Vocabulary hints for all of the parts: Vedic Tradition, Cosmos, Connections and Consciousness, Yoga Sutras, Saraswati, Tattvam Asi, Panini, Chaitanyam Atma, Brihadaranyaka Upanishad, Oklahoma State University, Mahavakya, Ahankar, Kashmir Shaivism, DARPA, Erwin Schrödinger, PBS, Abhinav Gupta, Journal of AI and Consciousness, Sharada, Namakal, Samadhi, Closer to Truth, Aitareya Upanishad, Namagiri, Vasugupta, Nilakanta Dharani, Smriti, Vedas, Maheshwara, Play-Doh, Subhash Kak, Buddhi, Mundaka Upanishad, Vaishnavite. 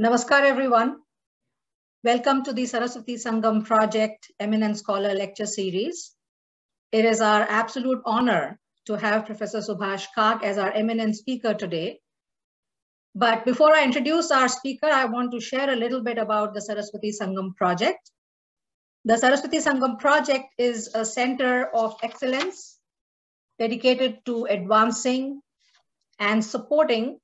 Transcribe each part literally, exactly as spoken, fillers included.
Namaskar everyone. Welcome to the Saraswati Sangam Project Eminent Scholar Lecture Series. It is our absolute honor to have Professor Subhash Kak as our eminent speaker today. But before I introduce our speaker, I want to share a little bit about the Saraswati Sangam Project. The Saraswati Sangam Project is a center of excellence dedicated to advancing and supporting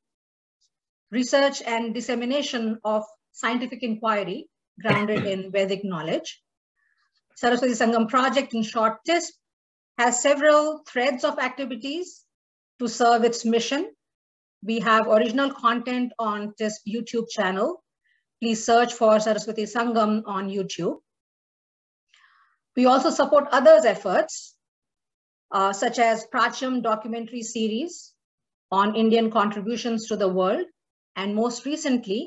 research and dissemination of scientific inquiry grounded in Vedic knowledge. Saraswati Sangam Project, in short T I S P, has several threads of activities to serve its mission. We have original content on T I S P YouTube channel. Please search for Saraswati Sangam on YouTube. We also support others' efforts, uh, such as Prachyam Documentary Series on Indian contributions to the world, and most recently,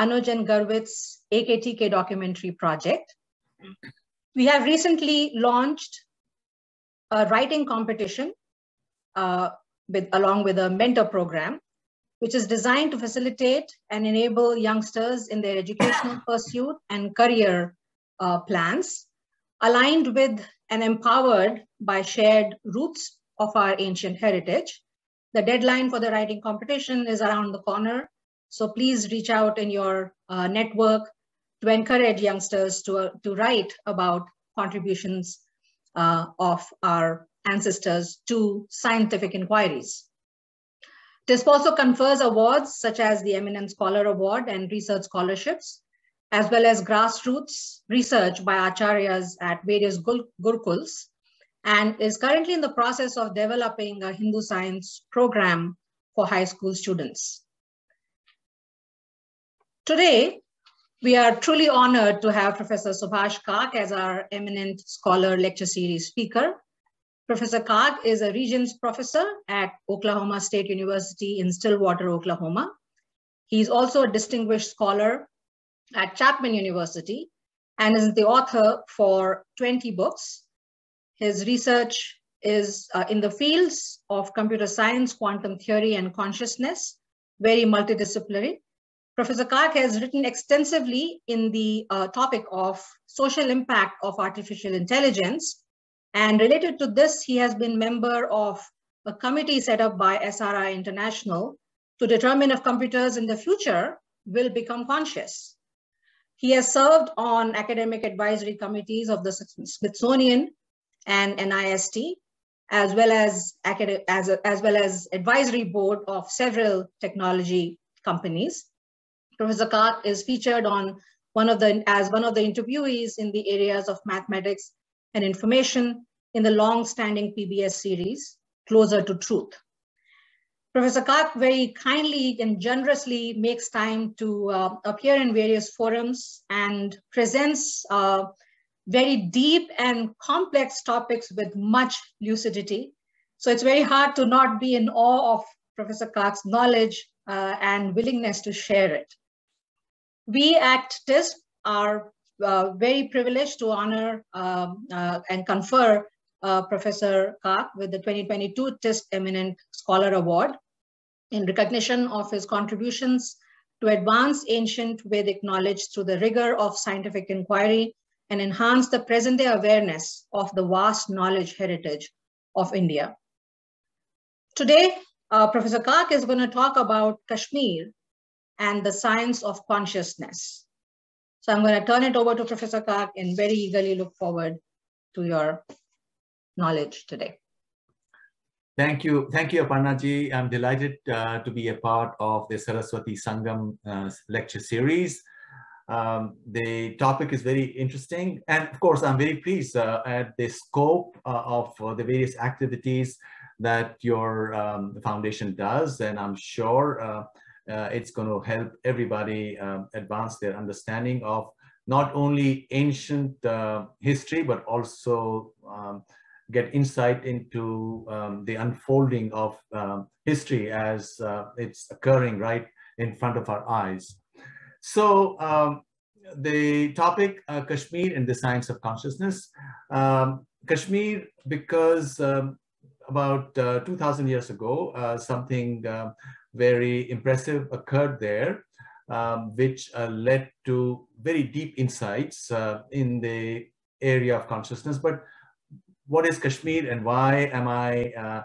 Anuj and Garvit's A K T K documentary project. We have recently launched a writing competition uh, with, along with a mentor program, which is designed to facilitate and enable youngsters in their educational pursuit and career uh, plans, aligned with and empowered by shared roots of our ancient heritage. The deadline for the writing competition is around the corner, so please reach out in your uh, network to encourage youngsters to, uh, to write about contributions uh, of our ancestors to scientific inquiries. T I S P also confers awards such as the Eminent Scholar Award and research scholarships, as well as grassroots research by acharyas at various gurukuls, and is currently in the process of developing a Hindu science program for high school students. Today, we are truly honored to have Professor Subhash Kak as our eminent scholar lecture series speaker. Professor Kak is a Regents Professor at Oklahoma State University in Stillwater, Oklahoma. He is also a distinguished scholar at Chapman University and is the author for twenty books. His research is uh, in the fields of computer science, quantum theory, and consciousness, very multidisciplinary. Professor Kak has written extensively in the uh, topic of social impact of artificial intelligence. And related to this, he has been member of a committee set up by S R I International to determine if computers in the future will become conscious. He has served on academic advisory committees of the Smithsonian and N I S T, as well as, as, as well as advisory board of several technology companies. Professor Kak is featured on one of the, as one of the interviewees in the areas of mathematics and information in the long-standing P B S series, Closer to Truth. Professor Kak very kindly and generously makes time to uh, appear in various forums and presents uh, very deep and complex topics with much lucidity. So it's very hard to not be in awe of Professor Kak's knowledge uh, and willingness to share it. We at T I S P are uh, very privileged to honor um, uh, and confer uh, Professor Kak with the twenty twenty-two T I S P Eminent Scholar Award in recognition of his contributions to advance ancient Vedic knowledge through the rigor of scientific inquiry and enhance the present-day awareness of the vast knowledge heritage of India. Today, uh, Professor Kak is going to talk about Kashmir and the science of consciousness. So I'm going to turn it over to Professor Kak and very eagerly look forward to your knowledge today. Thank you. Thank you, Aparna ji. I'm delighted uh, to be a part of the Saraswati Sangam uh, lecture series. Um, the topic is very interesting. And of course, I'm very pleased uh, at the scope uh, of uh, the various activities that your um, foundation does. And I'm sure uh, uh, it's going to help everybody uh, advance their understanding of not only ancient uh, history, but also um, get insight into um, the unfolding of uh, history as uh, it's occurring right in front of our eyes. So um, the topic, uh, Kashmir and the science of consciousness. Um, Kashmir, because um, about uh, two thousand years ago, uh, something uh, very impressive occurred there. um, which uh, led to very deep insights uh, in the area of consciousness. But what is Kashmir, and why am I uh,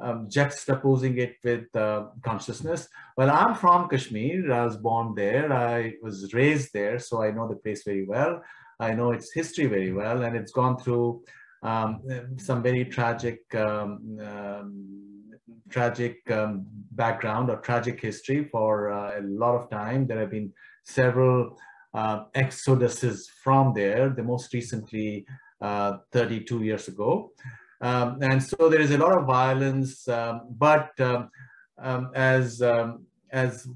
um, juxtaposing it with uh, consciousness? Well, I'm from Kashmir. I was born there. I was raised there, so I know the place very well. I know its history very well, and it's gone through um, some very tragic um, um, tragic um, background or tragic history for uh, a lot of time. There have been several uh, exoduses from there, the most recently uh, thirty-two years ago. Um, and so there is a lot of violence, um, but um, um, as, um, as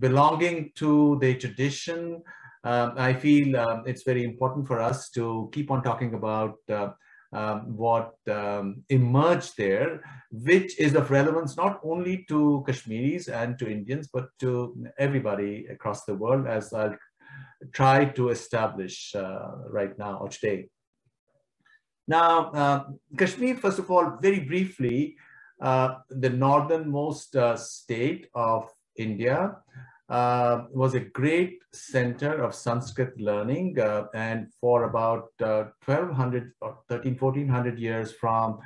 belonging to the tradition, Um, I feel um, it's very important for us to keep on talking about uh, um, what um, emerged there, which is of relevance not only to Kashmiris and to Indians, but to everybody across the world, as I'll try to establish uh, right now or today. Now, uh, Kashmir, first of all, very briefly, uh, the northernmost uh, state of India, Uh, was a great center of Sanskrit learning, uh, and for about uh, twelve hundred or thirteen, fourteen hundred years, from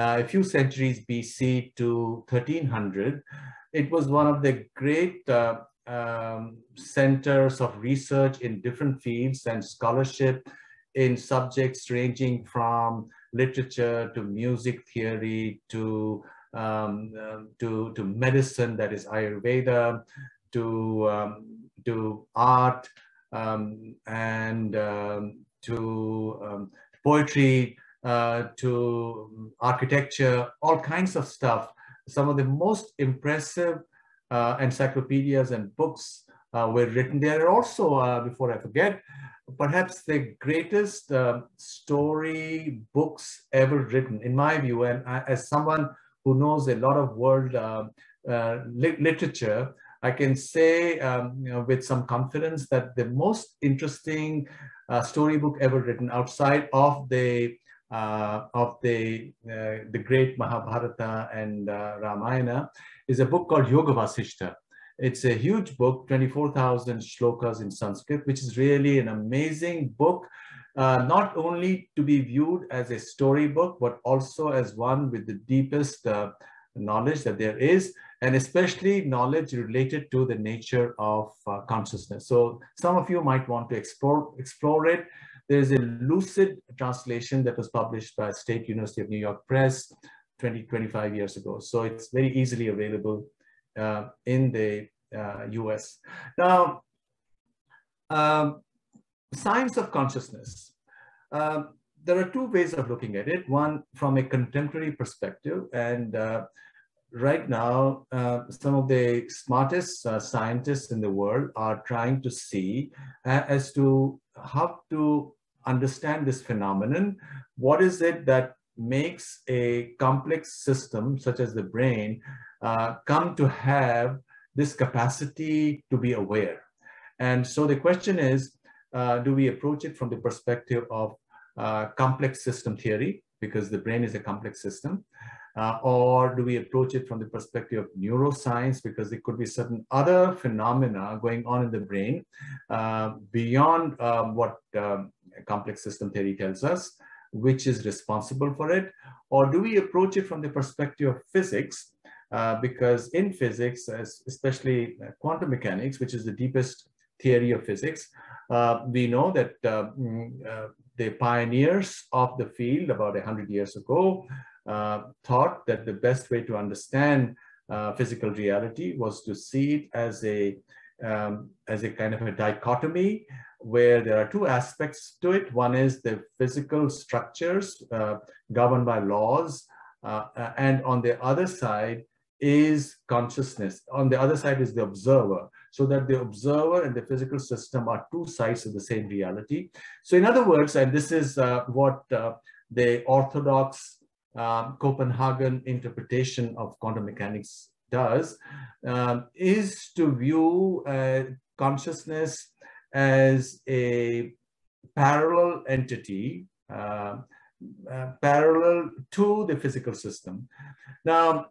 uh, a few centuries B C to thirteen hundred, it was one of the great uh, um, centers of research in different fields and scholarship in subjects ranging from literature to music theory to, um, uh, to, to medicine, that is Ayurveda, to um, to art, um, and um, to um, poetry, uh, to architecture, all kinds of stuff. Some of the most impressive uh, encyclopedias and books uh, were written there. Also, uh, before I forget, perhaps the greatest uh, story books ever written, in my view, and I, as someone who knows a lot of world uh, uh, li- literature, I can say um, you know, with some confidence that the most interesting uh, storybook ever written outside of the uh, of the uh, the great Mahabharata and uh, Ramayana is a book called Yoga Vasishtha. It's a huge book, twenty-four thousand shlokas in Sanskrit, which is really an amazing book, uh, not only to be viewed as a storybook, but also as one with the deepest uh, knowledge that there is, and especially knowledge related to the nature of uh, consciousness. So some of you might want to explore, explore it. There's a lucid translation that was published by State University of New York Press twenty, twenty-five years ago. So it's very easily available uh, in the uh, U S. Now, um, science of consciousness. Um, there are two ways of looking at it. One from a contemporary perspective, and uh, right now, uh, some of the smartest uh, scientists in the world are trying to see uh, as to how to understand this phenomenon. What is it that makes a complex system such as the brain uh, come to have this capacity to be aware? And so the question is, uh, do we approach it from the perspective of uh, complex system theory, because the brain is a complex system? Uh, or do we approach it from the perspective of neuroscience, because there could be certain other phenomena going on in the brain uh, beyond uh, what um, complex system theory tells us, which is responsible for it? Or do we approach it from the perspective of physics, uh, because in physics, especially quantum mechanics, which is the deepest theory of physics, uh, we know that uh, uh, the pioneers of the field about one hundred years ago Uh, thought that the best way to understand uh, physical reality was to see it as a um, as a kind of a dichotomy, where there are two aspects to it. One is the physical structures uh, governed by laws, uh, and on the other side is consciousness. On the other side is the observer, so that the observer and the physical system are two sides of the same reality. So in other words, and this is uh, what uh, the orthodox Uh, Copenhagen interpretation of quantum mechanics does, um, is to view uh, consciousness as a parallel entity, uh, uh, parallel to the physical system. Now,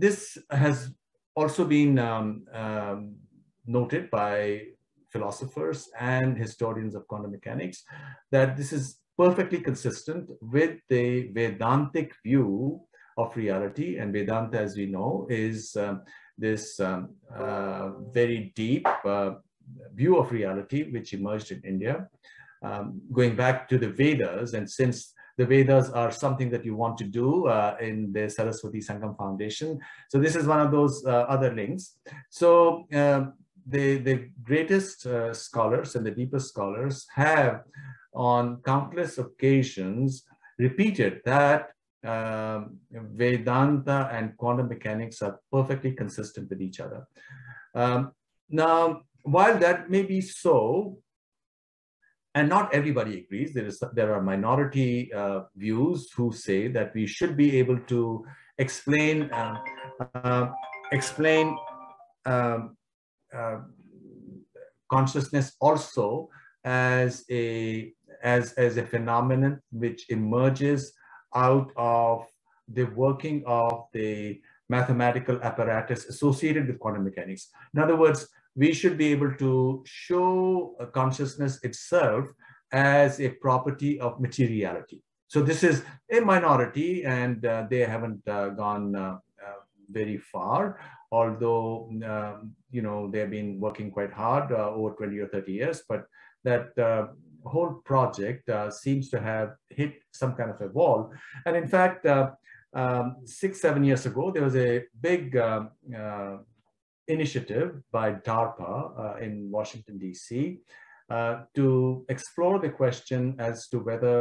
this has also been um, um, noted by philosophers and historians of quantum mechanics that this is perfectly consistent with the Vedantic view of reality. And Vedanta, as we know, is um, this um, uh, very deep uh, view of reality which emerged in India, um, going back to the Vedas. And since the Vedas are something that you want to do uh, in the Saraswati Sangam Foundation, so this is one of those uh, other links. So uh, the, the greatest uh, scholars and the deepest scholars have on countless occasions repeated that Uh, Vedanta and quantum mechanics are perfectly consistent with each other. Um, now, while that may be so, and not everybody agrees, there is there are minority uh, views who say that we should be able to explain uh, uh, explain um, uh, consciousness also as a as as a phenomenon which emerges out of the working of the mathematical apparatus associated with quantum mechanics. In other words, we should be able to show consciousness itself as a property of materiality. So this is a minority, and uh, they haven't uh, gone uh, uh, very far, although um, you know, they've been working quite hard uh, over twenty or thirty years, but that uh, whole project uh, seems to have hit some kind of a wall. And in fact, uh, um, six, seven years ago, there was a big uh, uh, initiative by DARPA uh, in Washington, D C uh, to explore the question as to whether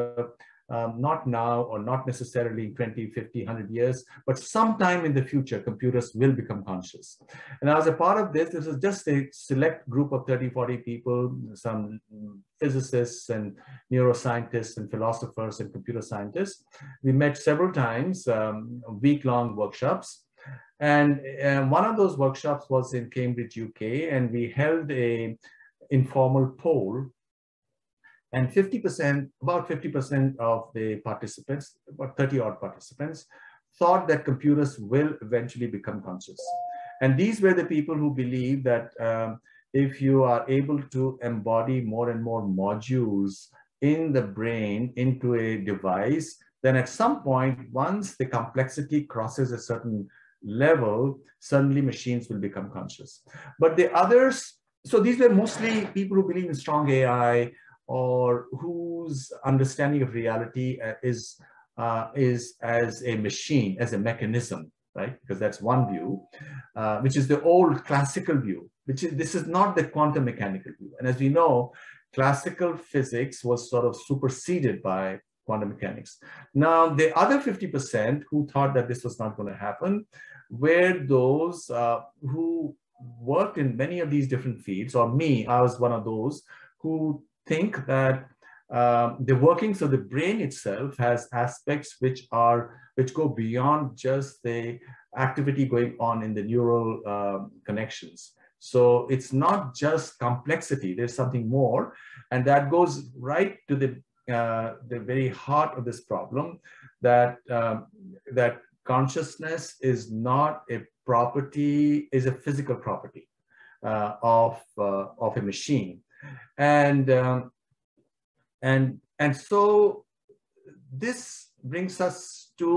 um, not now or not necessarily in twenty, fifty, one hundred years, but sometime in the future, computers will become conscious. And as a part of this, this is just a select group of thirty, forty people, some physicists and neuroscientists and philosophers and computer scientists. We met several times, um, week-long workshops. And uh, one of those workshops was in Cambridge, U K, and we held a informal poll. And fifty percent, about fifty percent of the participants, about thirty odd participants, thought that computers will eventually become conscious. And these were the people who believe that um, if you are able to embody more and more modules in the brain into a device, then at some point, once the complexity crosses a certain level, suddenly machines will become conscious. But the others, so these were mostly people who believe in strong A I, or whose understanding of reality is, uh, is as a machine, as a mechanism, right? Because that's one view, uh, which is the old classical view, which is, this is not the quantum mechanical view. And as we know, classical physics was sort of superseded by quantum mechanics. Now, the other fifty percent who thought that this was not going to happen were those uh, who worked in many of these different fields, or me, I was one of those who think that uh, the workings of the brain itself has aspects which are which go beyond just the activity going on in the neural uh, connections. So it's not just complexity, there's something more, and that goes right to the, uh, the very heart of this problem, that, uh, that consciousness is not a property, is a physical property uh, of, uh, of a machine. And um, and and so this brings us to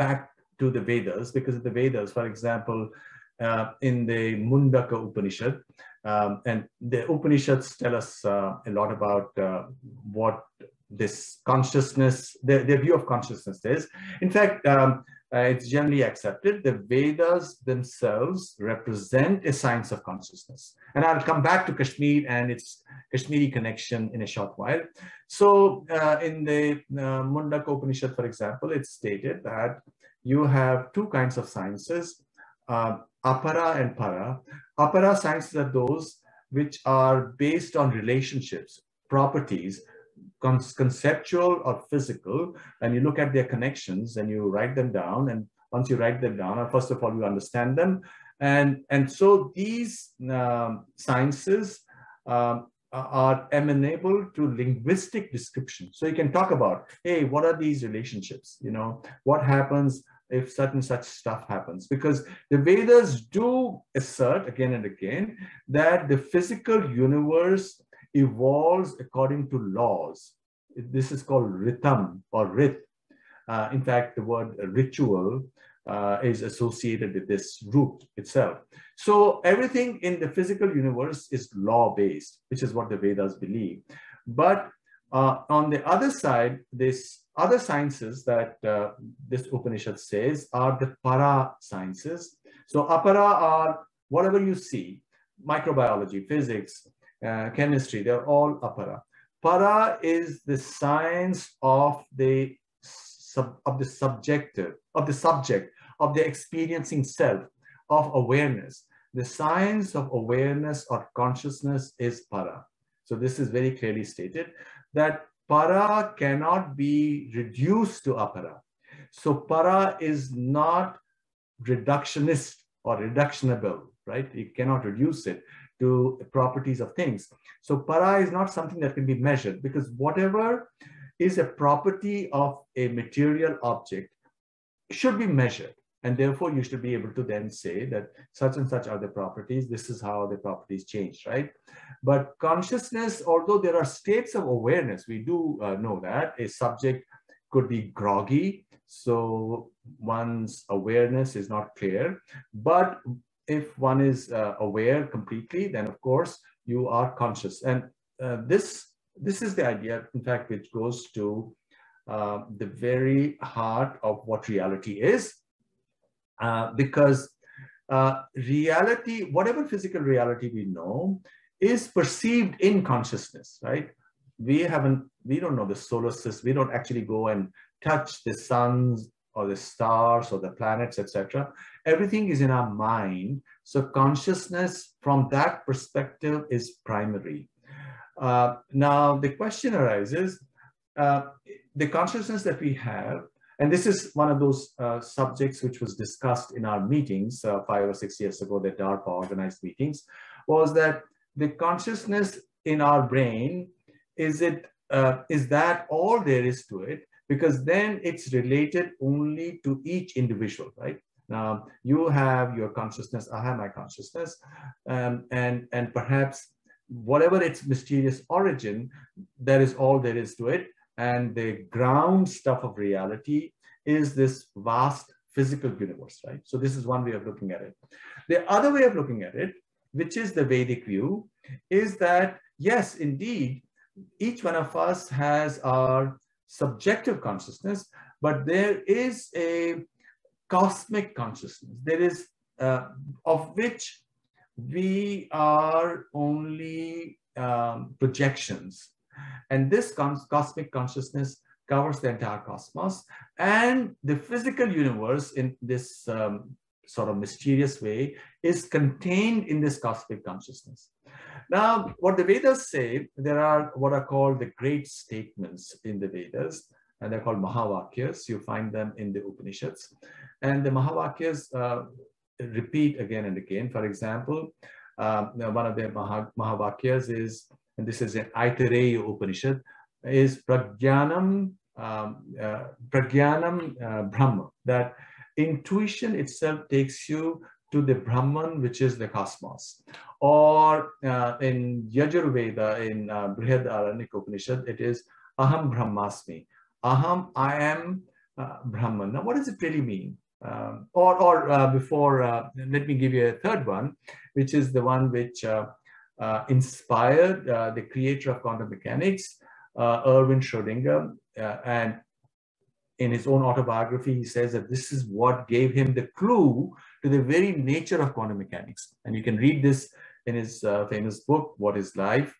back to the Vedas, because of the Vedas, for example, uh, in the Mundaka Upanishad, um, and the Upanishads tell us uh, a lot about uh, what this consciousness, their, their view of consciousness is. In fact, um, uh, it's generally accepted. The Vedas themselves represent a science of consciousness. And I'll come back to Kashmir and its Kashmiri connection in a short while. So uh, in the uh, Mundaka Upanishad, for example, it's stated that you have two kinds of sciences, uh, apara and para. Apara sciences are those which are based on relationships, properties, conceptual or physical, and you look at their connections and you write them down, and once you write them down, first of all, you understand them. And, and so these um, sciences um, are amenable to linguistic description. So you can talk about, hey, what are these relationships? You know, what happens if such and such stuff happens. Because the Vedas do assert again and again that the physical universe evolves according to laws. This is called rhythm or rith. Uh, in fact, the word ritual uh, is associated with this root itself. So everything in the physical universe is law-based, which is what the Vedas believe. But uh, on the other side, this other sciences that uh, this Upanishad says are the para sciences. So apara are whatever you see, microbiology, physics, uh, chemistry, they're all apara. Para is the science of the sub, of the subjective, of the subject, of the experiencing self, of awareness. The science of awareness or consciousness is para. So this is very clearly stated that para cannot be reduced to apara. So para is not reductionist or reductionable, right? It cannot reduce it to properties of things. So para is not something that can be measured, because whatever is a property of a material object should be measured. And therefore you should be able to then say that such and such are the properties, this is how the properties change, right? But consciousness, although there are states of awareness, we do uh, know that a subject could be groggy, so one's awareness is not clear. But if one is uh, aware completely, then of course you are conscious. And uh, this, this is the idea, in fact, which goes to uh, the very heart of what reality is. Uh, because uh, reality, whatever physical reality we know, is perceived in consciousness, right? We haven't, we don't know the solar system, we don't actually go and touch the suns or the stars or the planets, et cetera. Everything is in our mind. So consciousness from that perspective is primary. Uh, now the question arises, uh, the consciousness that we have. And this is one of those uh, subjects which was discussed in our meetings uh, five or six years ago, the DARPA organized meetings, was that the consciousness in our brain, is it, uh, is that all there is to it? Because then it's related only to each individual, right? Now, you have your consciousness, I have my consciousness, um, and, and perhaps whatever its mysterious origin, that is all there is to it. And the ground stuff of reality is this vast physical universe, right? So this is one way of looking at it. The other way of looking at it, which is the Vedic view, is that, yes, indeed, each one of us has our subjective consciousness, but there is a cosmic consciousness. There is, uh, of which we are only um, projections. And this cosmic consciousness covers the entire cosmos, and the physical universe in this um, sort of mysterious way is contained in this cosmic consciousness. Now, what the Vedas say, there are what are called the great statements in the Vedas, and they're called Mahavakyas. You find them in the Upanishads. And the Mahavakyas uh, repeat again and again. For example, uh, one of the Maha Mahavakyas is, and this is an Aitareya Upanishad, is Prajnanam, um, uh, Prajnanam uh, Brahma, that intuition itself takes you to the Brahman, which is the cosmos. Or uh, in Yajurveda, in uh, Brihadaranyaka Upanishad, it is Aham Brahmasmi. Aham, I am uh, Brahman. Now, what does it really mean? Um, or or uh, before, uh, let me give you a third one, which is the one which uh, Uh, inspired uh, the creator of quantum mechanics, uh, Erwin Schrödinger, uh, and in his own autobiography, he says that this is what gave him the clue to the very nature of quantum mechanics. And you can read this in his uh, famous book, What is Life,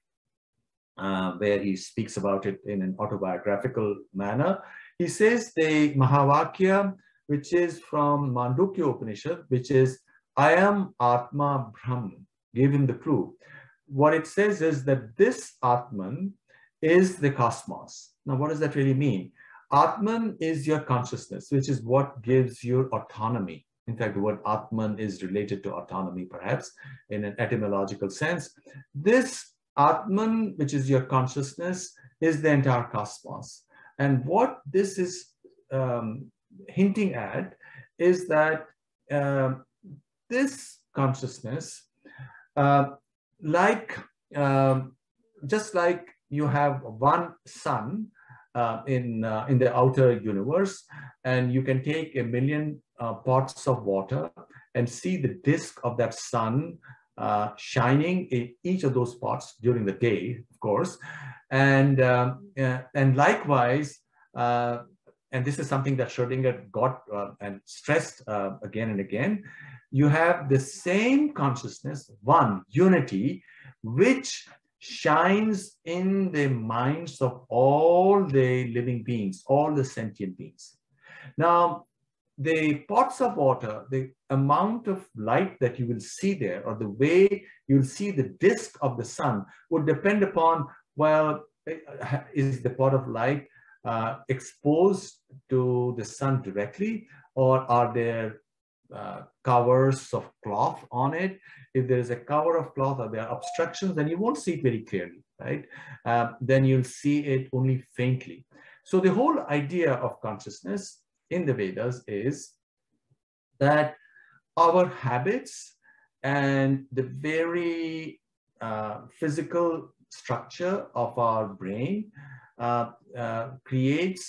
uh, where he speaks about it in an autobiographical manner. He says the Mahavakya, which is from Mandukya Upanishad, which is, I am Atma Brahman, gave him the clue. What it says is that this Atman is the cosmos. Now, what does that really mean? Atman is your consciousness, which is what gives you autonomy. In fact, the word Atman is related to autonomy, perhaps, in an etymological sense. This Atman, which is your consciousness, is the entire cosmos. And what this is um, hinting at is that uh, this consciousness, uh, like uh, just like you have one sun uh, in uh, in the outer universe, and you can take a million uh, pots of water and see the disk of that sun uh, shining in each of those pots during the day, of course, and uh, and likewise. Uh, And this is something that Schrödinger got uh, and stressed uh, again and again. You have the same consciousness, one, unity, which shines in the minds of all the living beings, all the sentient beings. Now, the pots of water, the amount of light that you will see there, or the way you'll see the disk of the sun, would depend upon, well, is the pot of light Uh, exposed to the sun directly, or are there uh, covers of cloth on it? If there is a cover of cloth or there are obstructions, then you won't see it very clearly, right? Uh, then you'll see it only faintly. So the whole idea of consciousness in the Vedas is that our habits and the very uh, physical structure of our brain Uh, uh, creates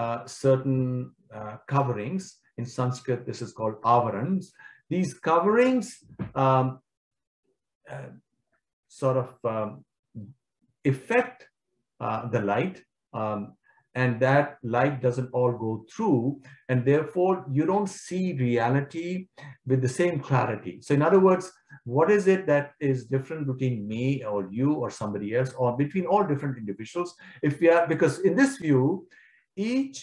uh, certain uh, coverings. In Sanskrit, this is called avarans. These coverings um, uh, sort of um, affect uh, the light, um, and that light doesn't all go through, and therefore you don't see reality with the same clarity. So in other words, what is it that is different between me or you or somebody else, or between all different individuals? If we are, because in this view, each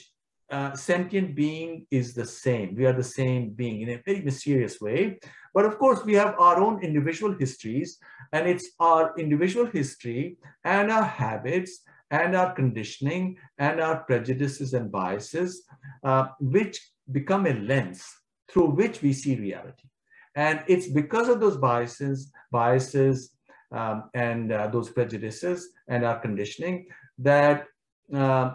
uh, sentient being is the same. We are the same being in a very mysterious way. But of course, we have our own individual histories, and it's our individual history and our habits and our conditioning and our prejudices and biases, uh, which become a lens through which we see reality. And it's because of those biases, biases um, and uh, those prejudices and our conditioning that, uh,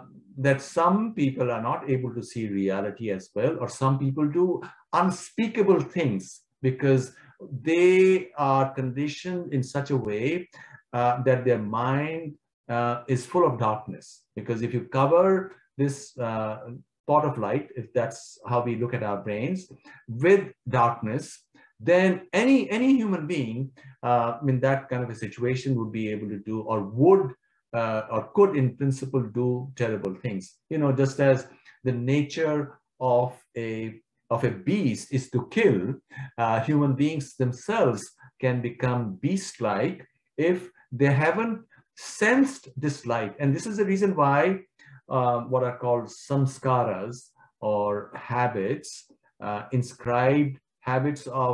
that some people are not able to see reality as well, or some people do unspeakable things because they are conditioned in such a way uh, that their mind uh, is full of darkness. Because if you cover this uh, pot of light, if that's how we look at our brains, with darkness, then any any human being uh, in that kind of a situation would be able to do, or would uh, or could in principle do terrible things. You know, just as the nature of a of a beast is to kill, uh, human beings themselves can become beast-like if they haven't sensed this light. And this is the reason why uh, what are called samskaras, or habits, uh, inscribed habits of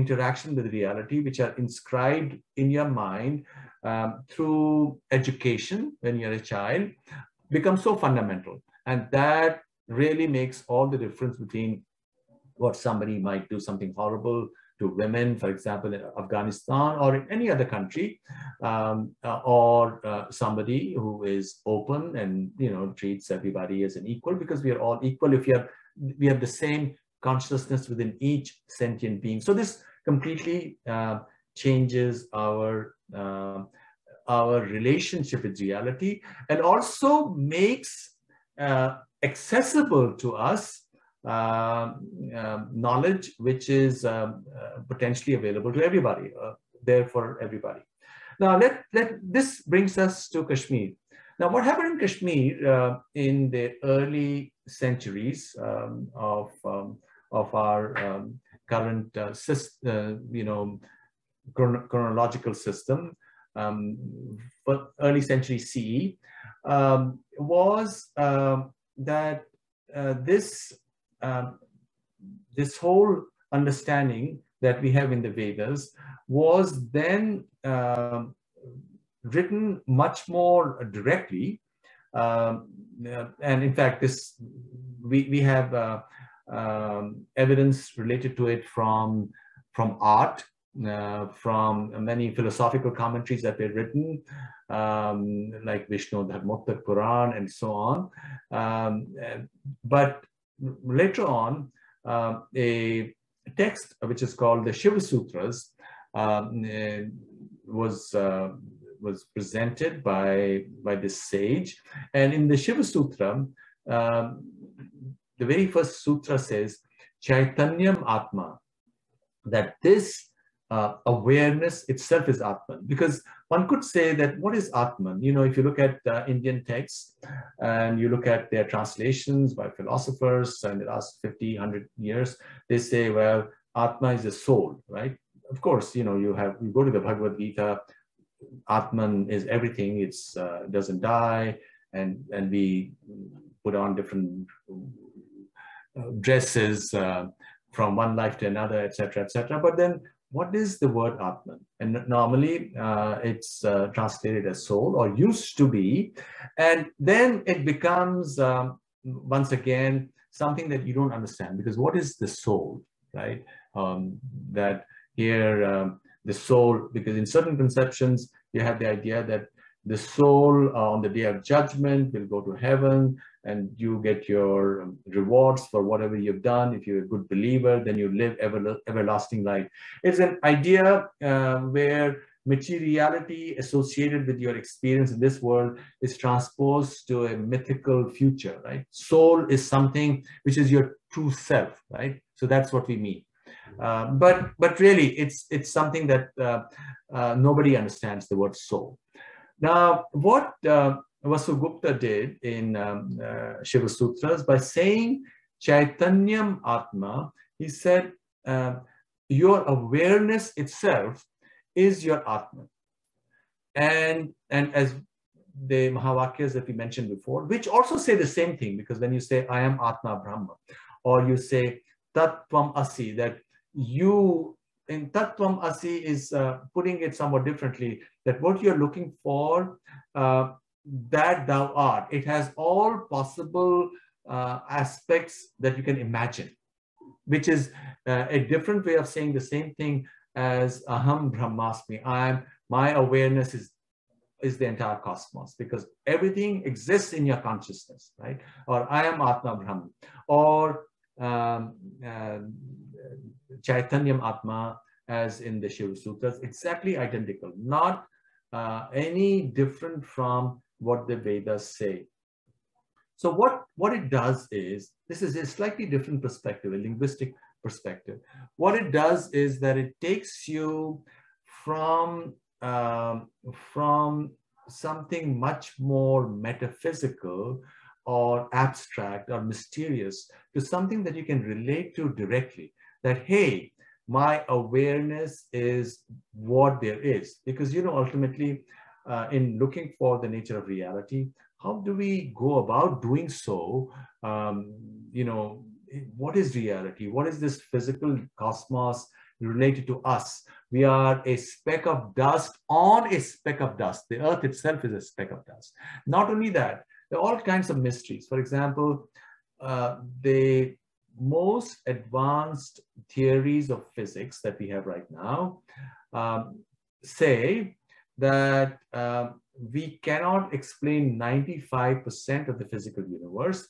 interaction with reality, which are inscribed in your mind um, through education when you're a child, become so fundamental. And that really makes all the difference between what somebody might do something horrible to women, for example, in Afghanistan or in any other country, um, uh, or uh, somebody who is open and, you know, treats everybody as an equal, because we are all equal if you have, we have the same consciousness within each sentient being. So this completely uh, changes our uh, our relationship with reality, and also makes uh, accessible to us uh, uh, knowledge which is um, uh, potentially available to everybody, uh, there for everybody. Now, let, let this brings us to Kashmir. Now, what happened in Kashmir uh, in the early centuries um, of um, of our um, current uh, system, uh, you know, chron chronological system, um, but early century C E, um, was uh, that uh, this uh, this whole understanding that we have in the Vedas was then uh, written much more directly. Um, and in fact, this we we have uh, um, evidence related to it from from art, uh, from many philosophical commentaries that were written, um, like Vishnu Dharmottak Puran and so on. Um, but later on, uh, a text which is called the Shiva Sutras uh, was uh, was presented by by this sage, and in the Shiva Sutra, uh, the very first sutra says, "Chaitanyam Atma," that this uh, awareness itself is Atman, because one could say that what is Atman? You know, if you look at uh, Indian texts and you look at their translations by philosophers in the last fifty, one hundred years, they say, well, Atma is a soul, right? Of course, you know, you have, you go to the Bhagavad Gita, Atman is everything, it's uh, doesn't die, and, and we put on different dresses uh, from one life to another, et cetera, et cetera. But then, what is the word Atman? And normally, uh, it's uh, translated as soul, or used to be, and then it becomes um, once again something that you don't understand, because what is the soul, right? Um, that here um, the soul, because in certain conceptions you have the idea that the soul uh, on the day of judgment will go to heaven, and you get your um, rewards for whatever you've done. If you're a good believer, then you live ever, everlasting life. It's an idea uh, where materiality associated with your experience in this world is transposed to a mythical future, right? Soul is something which is your true self, right? So that's what we mean. Uh, but, but really, it's, it's something that uh, uh, nobody understands, the word soul. Now, what uh, Vasugupta did in um, uh, Shiva Sutras, by saying Chaitanyam Atma, he said, uh, your awareness itself is your Atma. And, and as the Mahavakyas that we mentioned before, which also say the same thing, because when you say, I am Atma Brahma, or you say Tattvam Asi, that you, in Tattvam Asi is uh, putting it somewhat differently, that what you're looking for, uh, that thou art. It has all possible uh, aspects that you can imagine, which is uh, a different way of saying the same thing as Aham Brahmasmi. I am, my awareness is, is the entire cosmos, because everything exists in your consciousness, right? Or I am Atma Brahma, or um, uh, Chaitanyam Atma, as in the Shiva Sutras, exactly identical, not uh, any different from what the Vedas say. So what, what it does is, this is a slightly different perspective, a linguistic perspective. What it does is that it takes you from, um, from something much more metaphysical or abstract or mysterious to something that you can relate to directly. That, hey, my awareness is what there is. Because, you know, ultimately, uh, in looking for the nature of reality, how do we go about doing so? Um, you know, what is reality? What is this physical cosmos related to us? We are a speck of dust on a speck of dust. The earth itself is a speck of dust. Not only that, there are all kinds of mysteries. For example, uh, they... most advanced theories of physics that we have right now um, say that uh, we cannot explain ninety-five percent of the physical universe,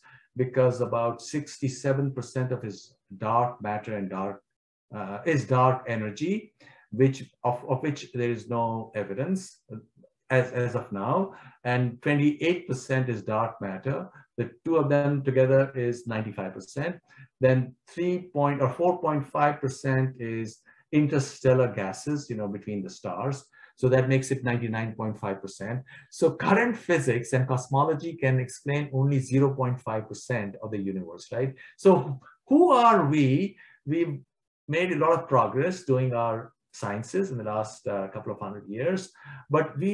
because about sixty-seven percent of is dark matter and dark uh, is dark energy, which of, of which there is no evidence as, as of now, and twenty-eight percent is dark matter. The two of them together is ninety-five percent. Then three point or four point five percent is interstellar gases, you know, between the stars. So that makes it ninety-nine point five percent. So current physics and cosmology can explain only zero point five percent of the universe, right? So who are we? We've made a lot of progress doing our sciences in the last uh, couple of hundred years, but we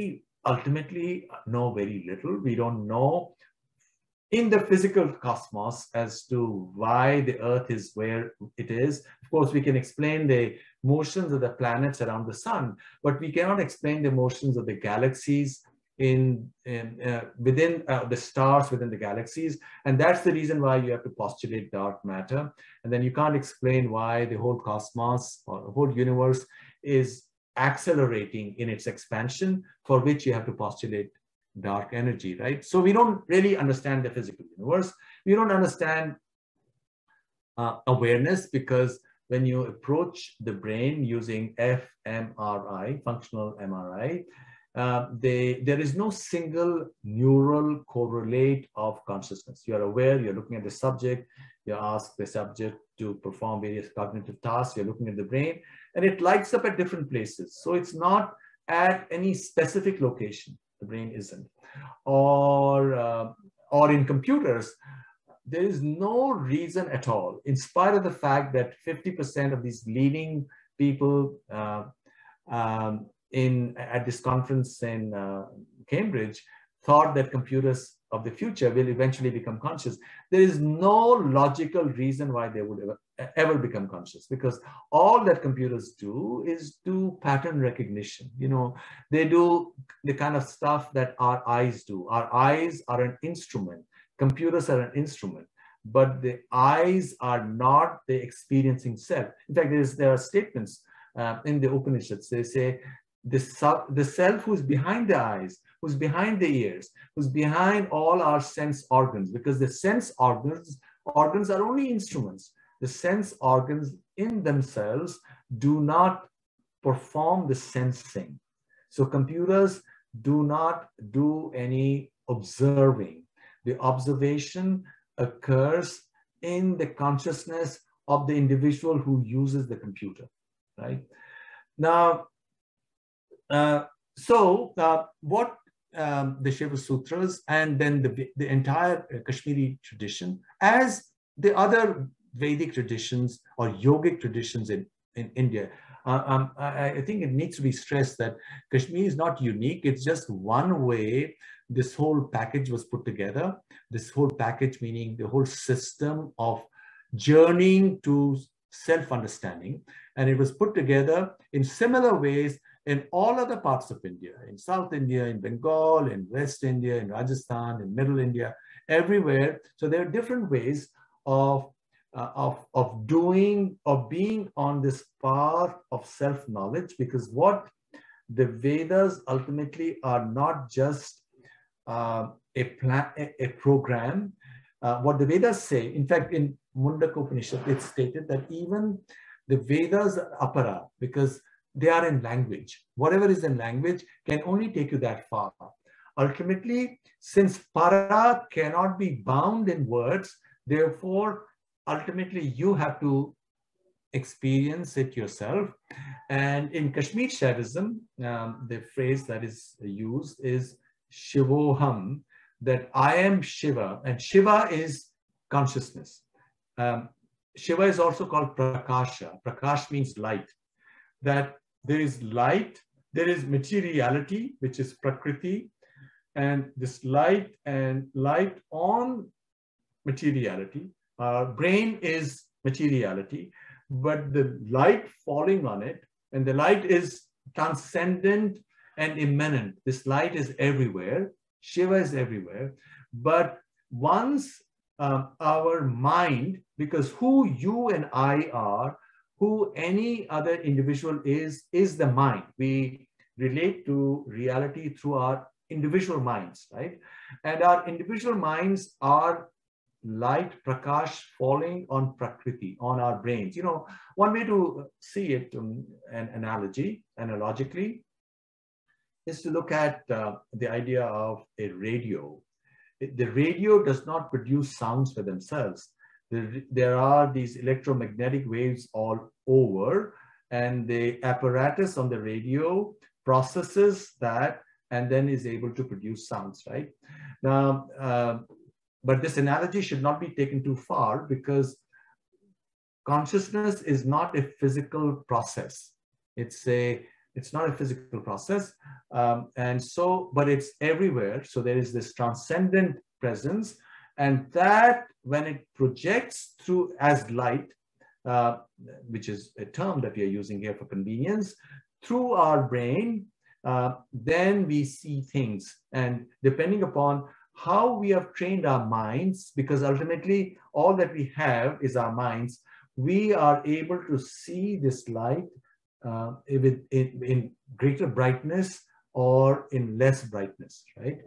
ultimately know very little. We don't know in the physical cosmos as to why the earth is where it is. Of course, we can explain the motions of the planets around the sun, but we cannot explain the motions of the galaxies in, in uh, within uh, the stars within the galaxies. And that's the reason why you have to postulate dark matter. And then you can't explain why the whole cosmos or the whole universe is accelerating in its expansion, for which you have to postulate dark energy, right? So we don't really understand the physical universe. We don't understand uh, awareness, because when you approach the brain using fMRI, functional M R I, uh, they, there is no single neural correlate of consciousness. You are aware, you're looking at the subject, you ask the subject to perform various cognitive tasks, you're looking at the brain, and it lights up at different places. So it's not at any specific location, the brain isn't. Or, uh, or in computers, there is no reason at all, in spite of the fact that fifty percent of these leading people uh, um, in at this conference in uh, Cambridge thought that computers of the future will eventually become conscious. There is no logical reason why they would ever, ever become conscious, because all that computers do is do pattern recognition. You know, they do the kind of stuff that our eyes do. Our eyes are an instrument. Computers are an instrument, but the eyes are not the experiencing self. In fact, there, is, there are statements uh, in the Upanishads. They say the, sub, the self who's behind the eyes, who's behind the ears, who's behind all our sense organs, because the sense organs, organs are only instruments. The sense organs in themselves do not perform the sensing. So computers do not do any observing. The observation occurs in the consciousness of the individual who uses the computer, right? Now, uh, so uh, what um, the Shiva Sutras and then the, the entire Kashmiri tradition, as the other Vedic traditions or yogic traditions in, in India, uh, um, I, I think it needs to be stressed that Kashmir is not unique, it's just one way this whole package was put together. This whole package meaning the whole system of journeying to self-understanding. And it was put together in similar ways in all other parts of India, in South India, in Bengal, in West India, in Rajasthan, in Middle India, everywhere. So there are different ways of, uh, of, of doing, of being on this path of self-knowledge, because what the Vedas ultimately are not just Uh, a plan, a, a program. Uh, what the Vedas say, in fact, in Mundaka Upanishad, it's stated that even the Vedas are apara, because they are in language. Whatever is in language can only take you that far. Ultimately, since para cannot be bound in words, therefore, ultimately, you have to experience it yourself. And in Kashmir Shaivism, um, the phrase that is used is Shivoham, that I am Shiva, and Shiva is consciousness. Um, Shiva is also called Prakasha. Prakash means light. That there is light, there is materiality, which is Prakriti, and this light and light on materiality. Our brain is materiality, but the light falling on it, and the light is transcendent and immanent. This light is everywhere. Shiva is everywhere. But once um, our mind, because who you and I are, who any other individual is, is the mind. We relate to reality through our individual minds, right? And our individual minds are light, prakash, falling on Prakriti, on our brains. You know, one way to see it, um, an analogy, analogically, is to look at uh, the idea of a radio. The radio does not produce sounds for themselves. There, there are these electromagnetic waves all over, and the apparatus on the radio processes that and then is able to produce sounds, right? Now, uh, but this analogy should not be taken too far, because consciousness is not a physical process. It's a It's not a physical process, um, and so, but it's everywhere. So there is this transcendent presence, and that when it projects through as light, uh, which is a term that we are using here for convenience, through our brain, uh, then we see things. And depending upon how we have trained our minds, because ultimately all that we have is our minds, we are able to see this light Uh, in, in greater brightness or in less brightness, right?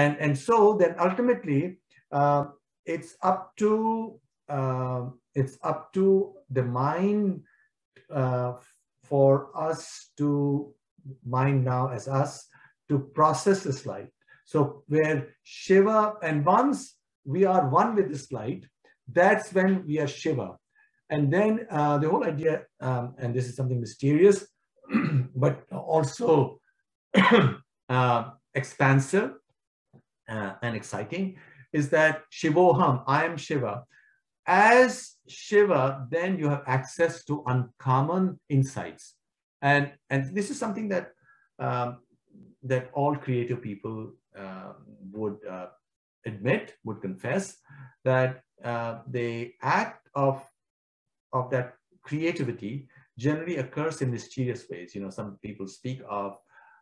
And, and so then ultimately, uh, it's up to uh, it's up to the mind uh, for us to, mind now as us, to process this light. So where Shiva, and once we are one with this light, that's when we are Shiva. And then uh, the whole idea, um, and this is something mysterious, but also uh, expansive uh, and exciting, is that Shivoham, I am Shiva. As Shiva, then you have access to uncommon insights. And, and this is something that, um, that all creative people uh, would uh, admit, would confess, that uh, the act of, of that creativity generally occurs in mysterious ways. You know, some people speak of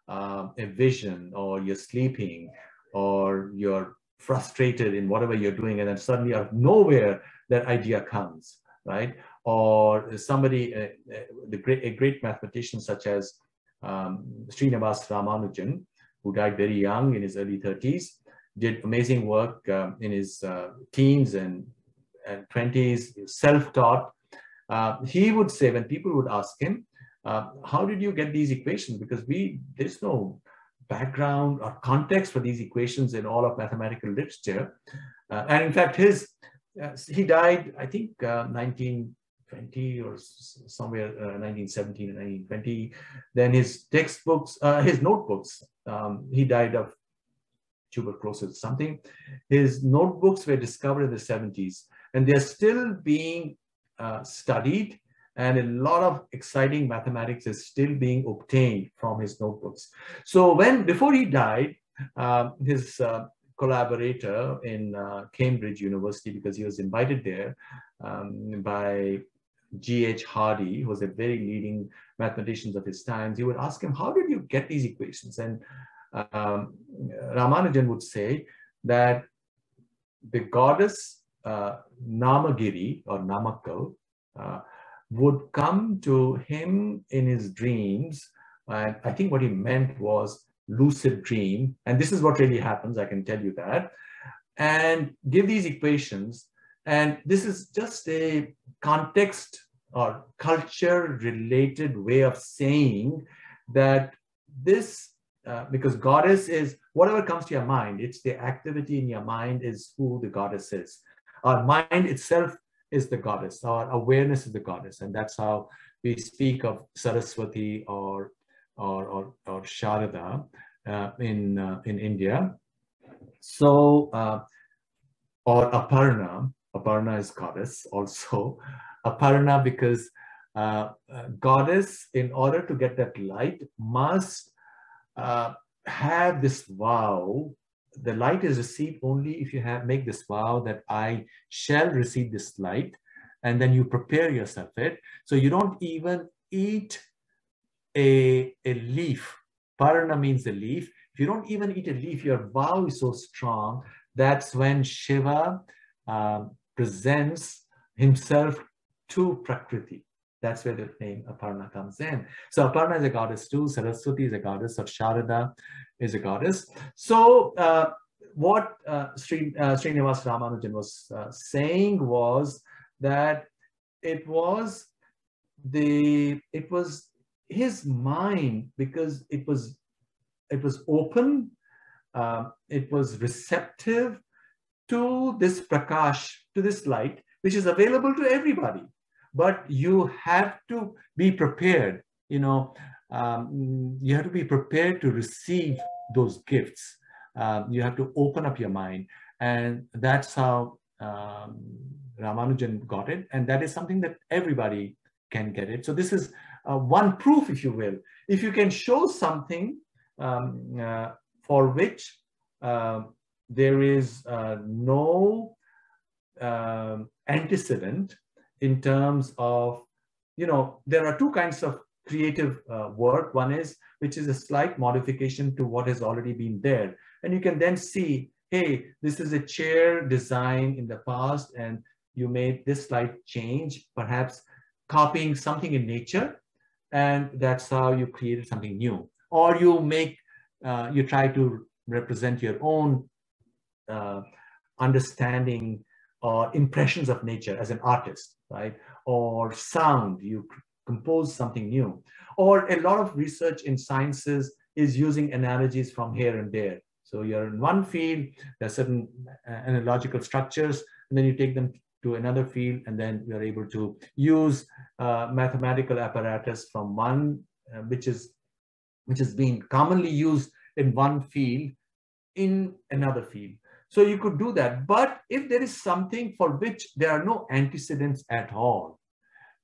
um, a vision, or you're sleeping, or you're frustrated in whatever you're doing, and then suddenly out of nowhere that idea comes, right? Or somebody, uh, uh, the great, a great mathematician such as um, Srinivasa Ramanujan, who died very young in his early thirties, did amazing work uh, in his uh, teens and, and twenties, self-taught. Uh, he would say, when people would ask him, uh, how did you get these equations? Because we, there's no background or context for these equations in all of mathematical literature. Uh, and in fact, his uh, he died, I think, uh, nineteen twenty or somewhere, uh, nineteen seventeen and nineteen twenty. Then his textbooks, uh, his notebooks, um, he died of tuberculosis, something. His notebooks were discovered in the seventies, and they're still being Uh, studied, and a lot of exciting mathematics is still being obtained from his notebooks. So when, before he died, uh, his uh, collaborator in uh, Cambridge University, because he was invited there um, by G H Hardy, who was a very leading mathematician of his times, he would ask him, how did you get these equations? And um, Ramanujan would say that the goddess Uh, Namagiri or Namakal uh, would come to him in his dreams. And I think what he meant was lucid dream. And this is what really happens, I can tell you that. And give these equations. And this is just a context or culture related way of saying that this, uh, because goddess is whatever comes to your mind, it's the activity in your mind is who the goddess is. Our mind itself is the goddess, our awareness is the goddess, and that's how we speak of Saraswati or, or, or, or Sharada uh, in, uh, in India. So, uh, or Aparna, Aparna is goddess also. Aparna, because uh, uh, goddess, in order to get that light, must uh, have this vow. The light is received only if you have make this vow that I shall receive this light, and then you prepare yourself it. So you don't even eat a, a leaf. Parana means a leaf. If you don't even eat a leaf, your vow is so strong. That's when Shiva uh, presents himself to Prakriti. That's where the name Aparna comes in. So Aparna is a goddess too. Saraswati is a goddess, or Sharada is a goddess. So uh, what uh, Sri, uh, Srinivasa Ramanujan was uh, saying was that it was the it was his mind, because it was it was open, uh, it was receptive to this prakash, to this light, which is available to everybody. But you have to be prepared, you know, um, you have to be prepared to receive those gifts. Uh, you have to open up your mind. And that's how um, Ramanujan got it. And that is something that everybody can get it. So this is uh, one proof, if you will. If you can show something um, uh, for which uh, there is uh, no uh, antecedent, in terms of, you know, there are two kinds of creative uh, work. One is, which is a slight modification to what has already been there. And you can then see, hey, this is a chair design in the past, and you made this slight change, perhaps copying something in nature. And that's how you created something new. Or you make, uh, you try to represent your own uh, understanding or impressions of nature as an artist, right? Or sound, you compose something new. Or a lot of research in sciences is using analogies from here and there. So you're in one field, there are certain analogical structures, and then you take them to another field, and then you're able to use uh, mathematical apparatus from one, uh, which is which is being commonly used in one field, in another field. So you could do that. But if there is something for which there are no antecedents at all,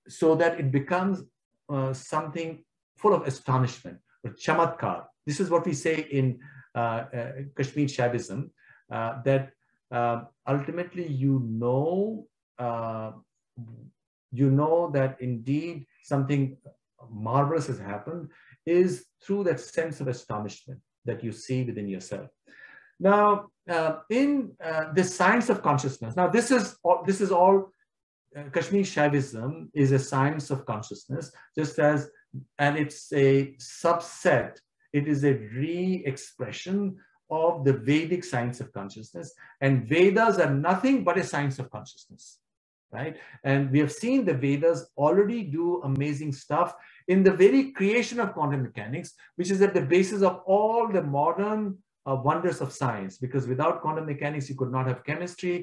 so that it becomes uh, something full of astonishment, or chamatkar. This is what we say in uh, uh, Kashmir Shaivism, uh, that uh, ultimately you know, uh, you know that indeed something marvelous has happened is through that sense of astonishment that you see within yourself. Now, uh, in uh, the science of consciousness, now this is all, this is all uh, Kashmir Shaivism is a science of consciousness, just as, and it's a subset, it is a re-expression of the Vedic science of consciousness, and Vedas are nothing but a science of consciousness, right? And we have seen the Vedas already do amazing stuff in the very creation of quantum mechanics, which is at the basis of all the modern Uh, wonders of science, because without quantum mechanics, you could not have chemistry.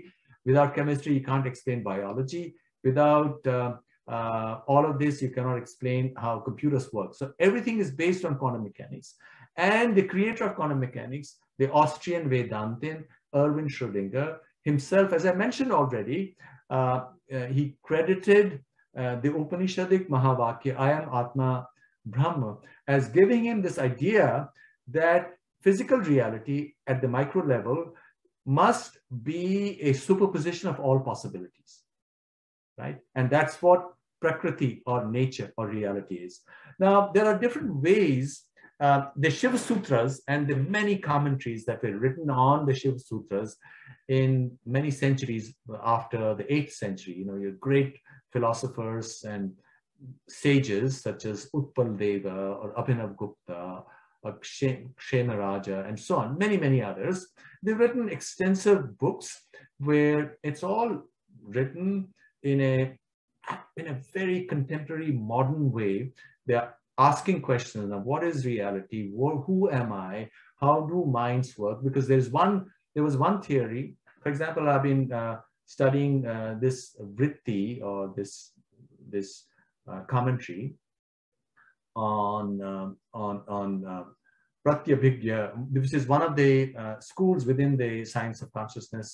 Without chemistry, you can't explain biology. Without uh, uh, all of this, you cannot explain how computers work. So everything is based on quantum mechanics. And the creator of quantum mechanics, the Austrian Vedantin, Erwin Schrödinger, himself, as I mentioned already, uh, uh, he credited uh, the Upanishadic Mahavakya, I am Atma Brahma, as giving him this idea that physical reality at the micro level must be a superposition of all possibilities, right? And that's what Prakriti or nature or reality is. Now, there are different ways, uh, the Shiva Sutras and the many commentaries that were written on the Shiva Sutras in many centuries after the eighth century, you know, your great philosophers and sages such as Utpal Deva or Abhinav Gupta, Kshema Raja, and so on, many, many others. They've written extensive books where it's all written in a, in a very contemporary, modern way. They're asking questions of what is reality, who am I, how do minds work? Because there's one, there was one theory. For example, I've been uh, studying uh, this vritti or this, this uh, commentary on um, on on uh, Pratyabhigya, which is one of the uh, schools within the science of consciousness,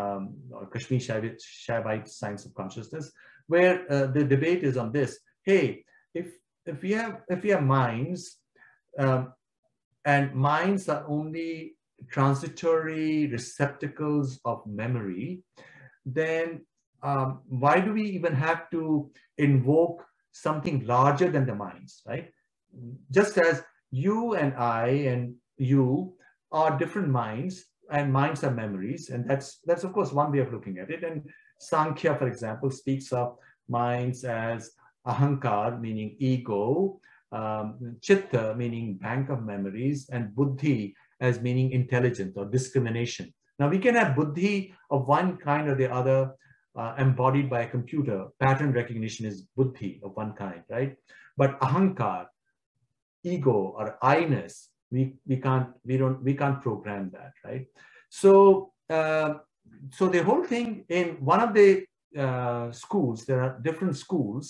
um, or Kashmir Shaivite science of consciousness, where uh, the debate is on this: hey, if if we have if we have minds, um, and minds are only transitory receptacles of memory, then um, why do we even have to invoke something larger than the minds, right? Just as you and I and you are different minds, and minds are memories, and that's that's of course one way of looking at it. And Sankhya, for example, speaks of minds as ahankar, meaning ego, um, chitta, meaning bank of memories, and buddhi as meaning intelligence or discrimination. Now we can have buddhi of one kind or the other, Uh, embodied by a computer. Pattern recognition is buddhi of one kind, right? But ahankar, ego, or I-ness, we we can't we don't we can't program that, right? So uh, so the whole thing in one of the uh, schools, there are different schools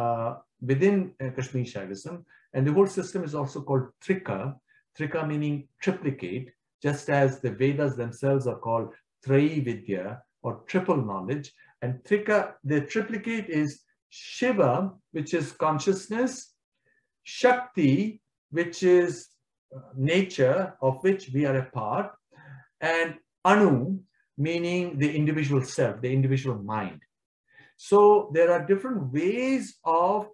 uh, within uh, Kashmir Shaivism, and the whole system is also called Trika. Trika meaning triplicate, just as the Vedas themselves are called Trayi Vidya, or triple knowledge. And Trika, the triplicate is Shiva, which is consciousness, Shakti, which is nature, of which we are a part, and Anu, meaning the individual self, the individual mind. So there are different ways of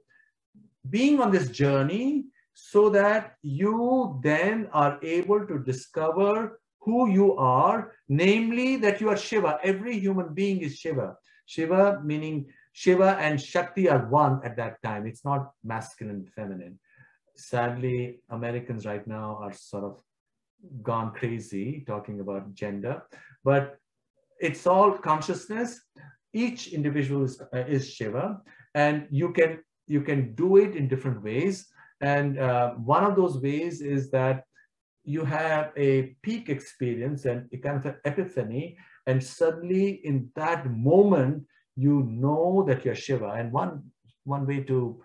being on this journey so that you then are able to discover who you are, namely that you are Shiva. Every human being is Shiva. Shiva meaning Shiva and Shakti are one at that time. It's not masculine and feminine. Sadly, Americans right now are sort of gone crazy talking about gender, but It's all consciousness. Each individual is, uh, is Shiva, and you can you can do it in different ways. And uh, one of those ways is that you have a peak experience and a kind of an epiphany, and suddenly in that moment you know that you're Shiva. And one one way to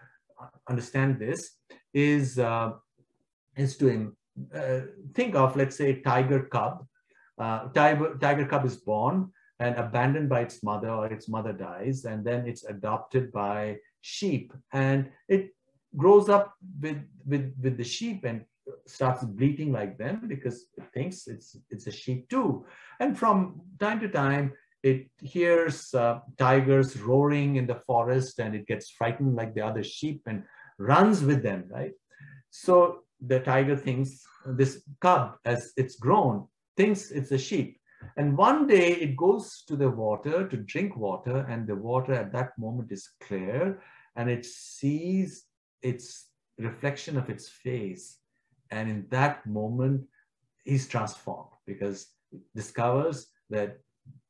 understand this is uh, is to uh, think of, let's say, tiger cub. Uh, tiger tiger cub is born and abandoned by its mother, or its mother dies, and then it's adopted by sheep, and it grows up with with with the sheep and starts bleating like them because it thinks it's it's a sheep too. And from time to time it hears uh, tigers roaring in the forest, and it gets frightened like the other sheep and runs with them, right? So the tiger thinks, this cub, as it's grown, thinks it's a sheep. And one day it goes to the water to drink water, and the water at that moment is clear, and it sees its reflection of its face. And in that moment, he's transformed, because he discovers that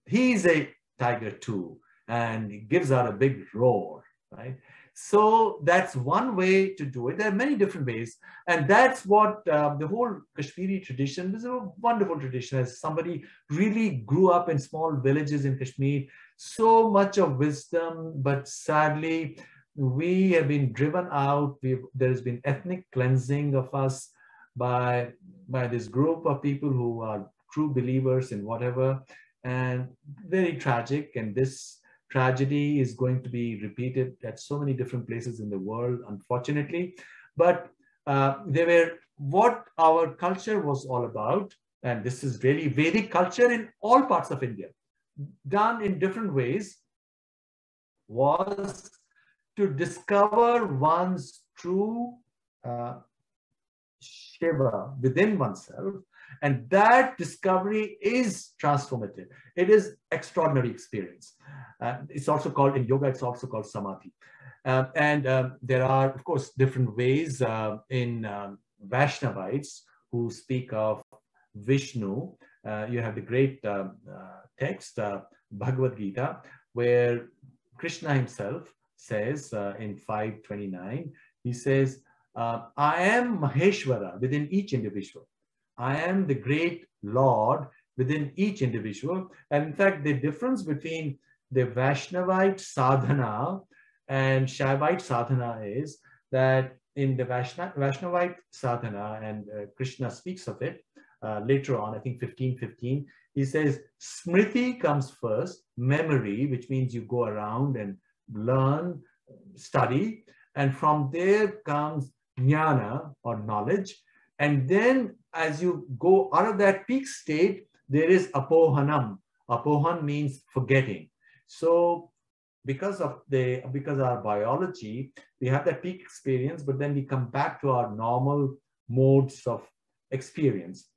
he's a tiger too, and he gives out a big roar, right? So that's one way to do it. There are many different ways. And that's what uh, the whole Kashmiri tradition, this is a wonderful tradition, as somebody really grew up in small villages in Kashmir, so much of wisdom, but sadly, we have been driven out. We've, there's been ethnic cleansing of us by, by this group of people who are true believers in whatever, and very tragic. And this tragedy is going to be repeated at so many different places in the world, unfortunately. But uh, they were what our culture was all about, and this is really Vedic culture in all parts of India, done in different ways, was to discover one's true uh, Shiva within oneself. And that discovery is transformative. It is extraordinary experience. Uh, it's also called, in yoga, it's also called samadhi. Uh, and uh, there are, of course, different ways uh, in um, Vaishnavites who speak of Vishnu. Uh, you have the great uh, uh, text, uh, Bhagavad Gita, where Krishna himself says uh, in five twenty-nine, he says, uh, I am Maheshwara within each individual. I am the great Lord within each individual. And in fact, the difference between the Vaishnavite sadhana and Shaivite sadhana is that in the Vaishna, Vaishnavite sadhana, and uh, Krishna speaks of it uh, later on, I think fifteen fifteen, he says, Smriti comes first, memory, which means you go around and learn, study, and from there comes jnana or knowledge. And then as you go out of that peak state, there is apohanam. Apohan means forgetting. So because of the, because our biology, we have that peak experience, but then we come back to our normal modes of experience.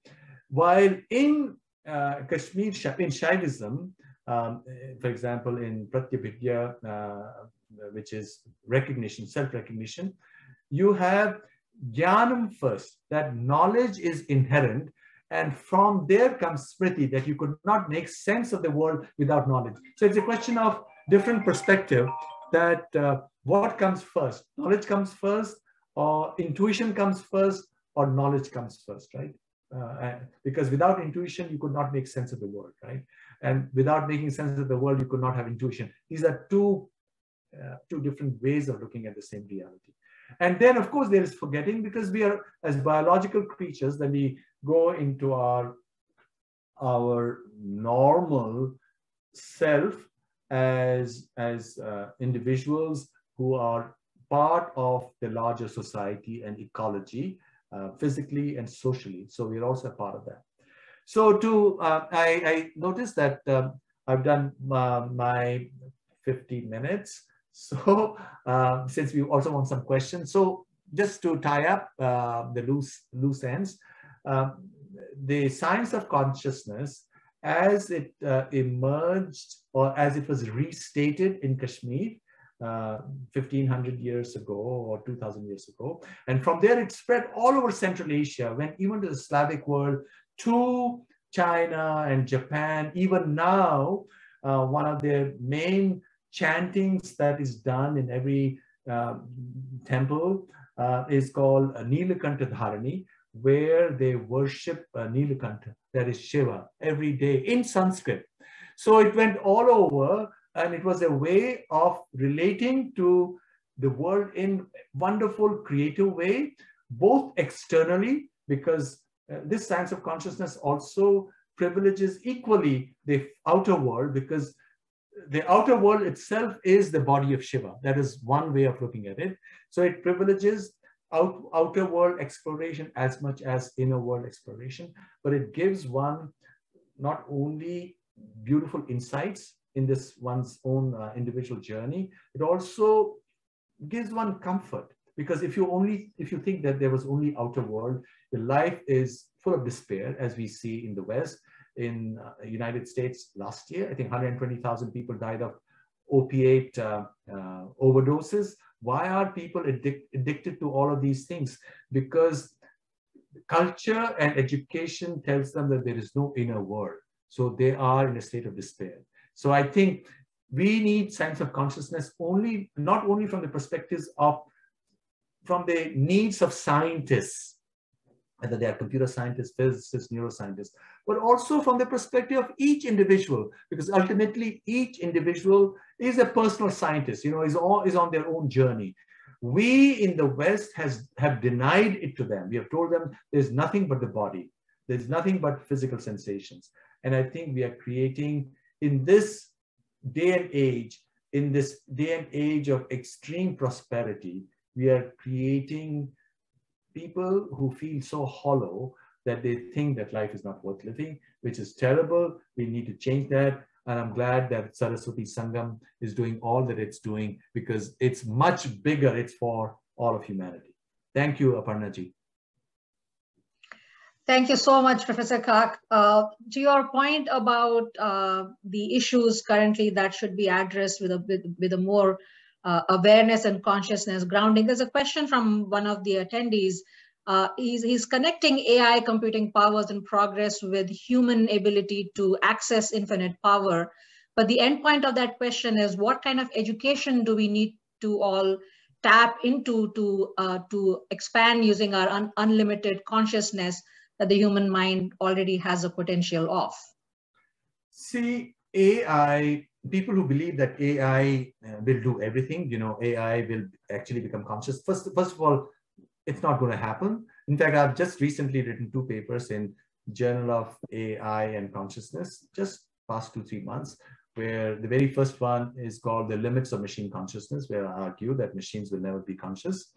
While in uh, Kashmir, in Shaivism, um, for example, in Pratyabhidya, uh, which is recognition, self-recognition, you have Jnanam first, that knowledge is inherent, and from there comes Smriti, that you could not make sense of the world without knowledge. So it's a question of different perspective, that uh, what comes first, knowledge comes first, or intuition comes first, or knowledge comes first, right? Uh, because without intuition, you could not make sense of the world, right? And without making sense of the world, you could not have intuition. These are two, uh, two different ways of looking at the same reality. And then, of course, there is forgetting, because we are, as biological creatures, then we go into our, our normal self as, as uh, individuals who are part of the larger society and ecology, uh, physically and socially. So we're also a part of that. So to, uh, I, I noticed that uh, I've done uh, my fifteen minutes. So uh, since we also want some questions, so just to tie up uh, the loose, loose ends, uh, the science of consciousness, as it uh, emerged, or as it was restated in Kashmir uh, fifteen hundred years ago or two thousand years ago, and from there it spread all over Central Asia, went even to the Slavic world, to China and Japan. Even now, uh, one of their main chantings that is done in every uh, temple uh, is called Nilakanta Dharani, where they worship uh, Nilakanta, that is Shiva, every day in Sanskrit. So it went all over, and it was a way of relating to the world in wonderful, creative way, both externally, because uh, this science of consciousness also privileges equally the outer world, because the outer world itself is the body of Shiva. That is one way of looking at it. So it privileges out, outer world exploration as much as inner world exploration, but it gives one not only beautiful insights in this one's own uh, individual journey, it also gives one comfort, because if you only if you think that there was only outer world, your life is full of despair, as we see in the West. In uh, United States last year, I think one hundred twenty thousand people died of opiate uh, uh, overdoses. Why are people addic addicted to all of these things? Because culture and education tells them that there is no inner world. So they are in a state of despair. So I think we need science of consciousness only, not only from the perspectives of, from the needs of scientists, whether they are computer scientists, physicists, neuroscientists, but also from the perspective of each individual, because ultimately each individual is a personal scientist, you know, is, all, is on their own journey. We in the West has, have denied it to them. We have told them there's nothing but the body. There's nothing but physical sensations. And I think we are creating in this day and age, in this day and age of extreme prosperity, we are creating people who feel so hollow that they think that life is not worth living, which is terrible. We need to change that. And I'm glad that Saraswati Sangam is doing all that it's doing, because it's much bigger. It's for all of humanity. Thank you, Aparna ji. Thank you so much, Professor Kak. Uh, to your point about uh, the issues currently that should be addressed with a, with, with a more uh, awareness and consciousness grounding, there's a question from one of the attendees. Uh, he's, he's connecting A I computing powers and progress with human ability to access infinite power. But the end point of that question is, what kind of education do we need to all tap into to, uh, to expand using our un unlimited consciousness that the human mind already has a potential of? See, A I, people who believe that A I will do everything, you know, A I will actually become conscious. First, first of all, it's not going to happen. In fact, I've just recently written two papers in Journal of A I and Consciousness, just past two, three months, where the very first one is called The Limits of Machine Consciousness, where I argue that machines will never be conscious.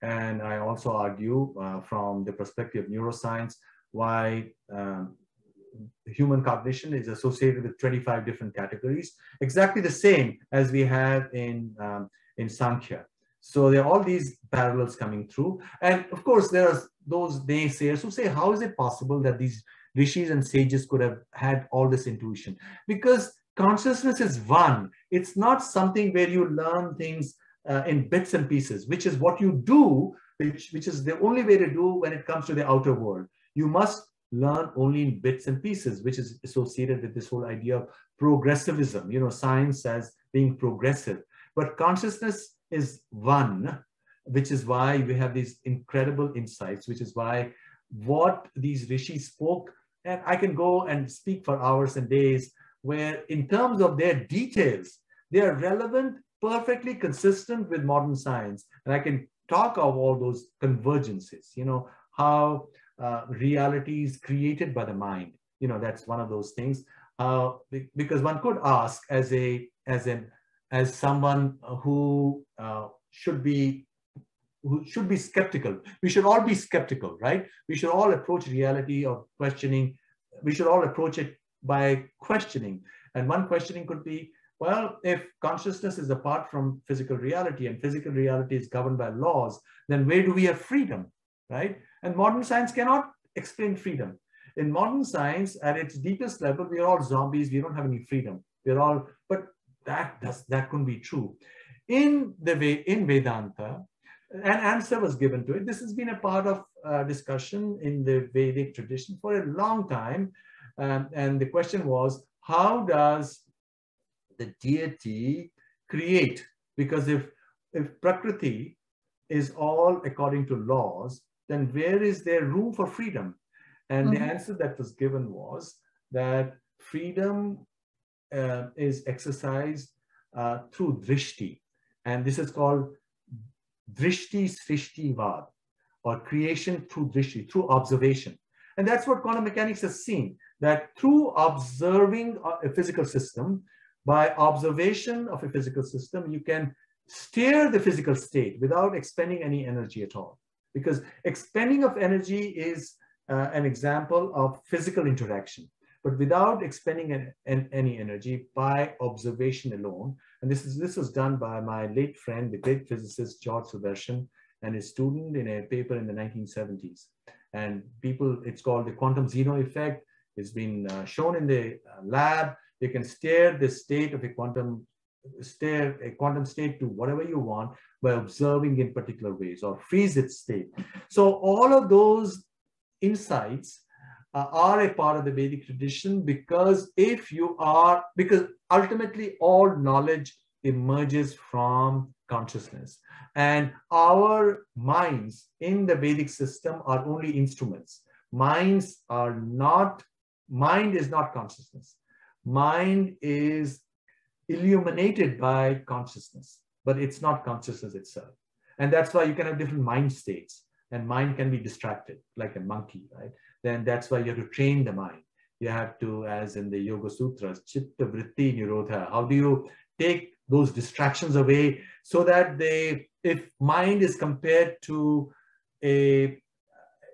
And I also argue uh, from the perspective of neuroscience why um, human cognition is associated with twenty-five different categories, exactly the same as we have in, um, in Sankhya. So there are all these parallels coming through. And of course, there are those naysayers who say, how is it possible that these rishis and sages could have had all this intuition? Because consciousness is one. It's not something where you learn things Uh, in bits and pieces, which is what you do, which, which is the only way to do when it comes to the outer world. You must learn only in bits and pieces, which is associated with this whole idea of progressivism, you know, science as being progressive. But consciousness is one, which is why we have these incredible insights, which is why what these rishis spoke, and I can go and speak for hours and days, where in terms of their details, they are relevant, perfectly consistent with modern science. And I can talk of all those convergences, you know, how uh, reality is created by the mind. You know, that's one of those things. Uh, because one could ask as a, as an, as someone who uh, should be, who should be skeptical. We should all be skeptical, right? We should all approach reality or questioning. We should all approach it by questioning. And one questioning could be, well, if consciousness is apart from physical reality and physical reality is governed by laws, then where do we have freedom, right? And modern science cannot explain freedom. In modern science, at its deepest level, we are all zombies. We don't have any freedom. We're all, but that does, that couldn't be true. In the way, in Vedanta, an answer was given to it. This has been a part of uh, discussion in the Vedic tradition for a long time, Um, and the question was, how does the deity create? Because if, if Prakriti is all according to laws, then where is there room for freedom? And mm-hmm. the answer that was given was that freedom uh, is exercised uh, through drishti. And this is called drishti srishtivad, or creation through drishti, through observation. And that's what quantum mechanics has seen, that through observing a physical system, by observation of a physical system, you can steer the physical state without expending any energy at all. Because expending of energy is uh, an example of physical interaction, but without expending an, an, any energy by observation alone. And this is this was done by my late friend, the great physicist George Sudarshan, and his student in a paper in the nineteen seventies. And people, it's called the quantum Zeno effect. It's been uh, shown in the uh, lab. You can steer the state of a quantum steer a quantum state to whatever you want by observing in particular ways, or freeze its state. So all of those insights uh, are a part of the Vedic tradition, because if you are, because ultimately all knowledge emerges from consciousness, and our minds in the Vedic system are only instruments. Minds are not, mind is not consciousness. Mind is illuminated by consciousness, but it's not consciousness itself. And that's why you can have different mind states, and mind can be distracted like a monkey, right? Then that's why you have to train the mind. You have to, as in the Yoga Sutras, chitta vritti nirodha. How do you take those distractions away so that they, if mind is compared to a,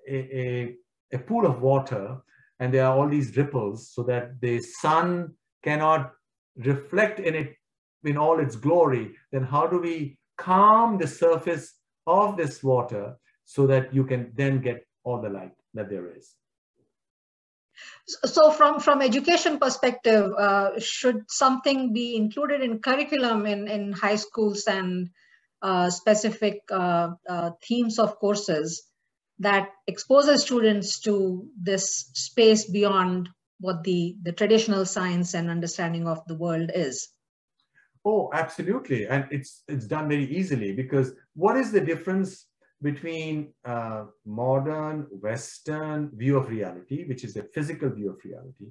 a, a, a pool of water, and there are all these ripples so that the sun cannot reflect in it in all its glory, then how do we calm the surface of this water so that you can then get all the light that there is? So from from education perspective, uh, should something be included in curriculum in in high schools, and uh, specific uh, uh, themes of courses that exposes students to this space beyond what the, the traditional science and understanding of the world is? Oh, absolutely. And it's, it's done very easily, because what is the difference between uh, modern Western view of reality, which is a physical view of reality?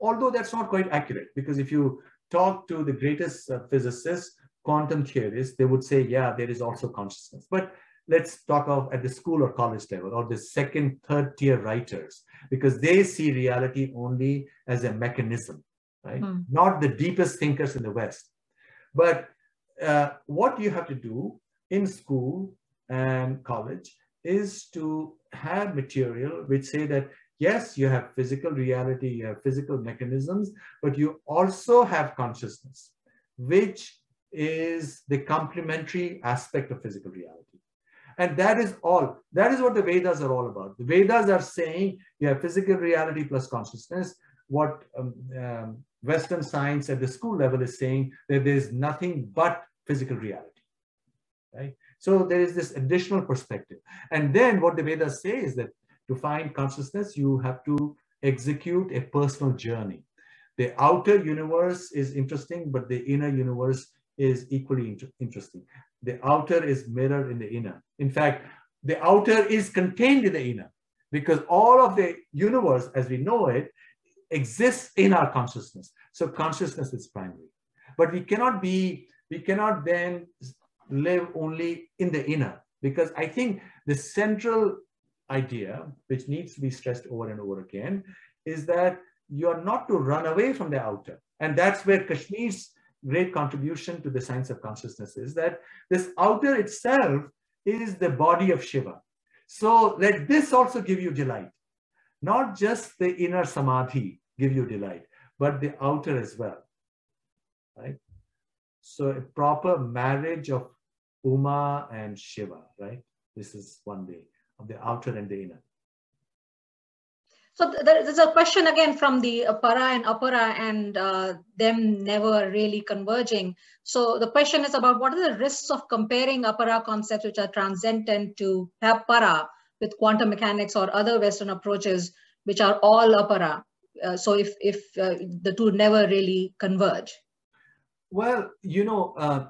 Although that's not quite accurate, because if you talk to the greatest uh, physicists, quantum theorists, they would say, yeah, there is also consciousness. But let's talk of at the school or college level, or the second, third tier writers, because they see reality only as a mechanism, right? Mm. Not the deepest thinkers in the West. But uh, what you have to do in school and college is to have material which say that, yes, you have physical reality, you have physical mechanisms, but you also have consciousness, which is the complementary aspect of physical reality. And that is all. That is what the Vedas are all about. The Vedas are saying you have physical reality plus consciousness. What um, um, Western science at the school level is saying, that there is nothing but physical reality, right? So there is this additional perspective. And then what the Vedas say is that to find consciousness, you have to execute a personal journey. The outer universe is interesting, but the inner universe is equally inter- interesting. The outer is mirrored in the inner. In fact, the outer is contained in the inner, because all of the universe as we know it exists in our consciousness. So consciousness is primary. But we cannot be, we cannot then live only in the inner, because I think the central idea, which needs to be stressed over and over again, is that you are not to run away from the outer. And that's where Kashmir's great contribution to the science of consciousness is, that this outer itself is the body of Shiva. So let this also give you delight. Not just the inner samadhi give you delight, but the outer as well, right? So a proper marriage of Uma and Shiva, right? This is one way of the outer and the inner. So there's a question again from the para and apara, and uh, them never really converging. So the question is about what are the risks of comparing apara concepts, which are transcendent, to para with quantum mechanics or other Western approaches, which are all apara. uh, so if, if uh, the two never really converge? Well, you know, uh,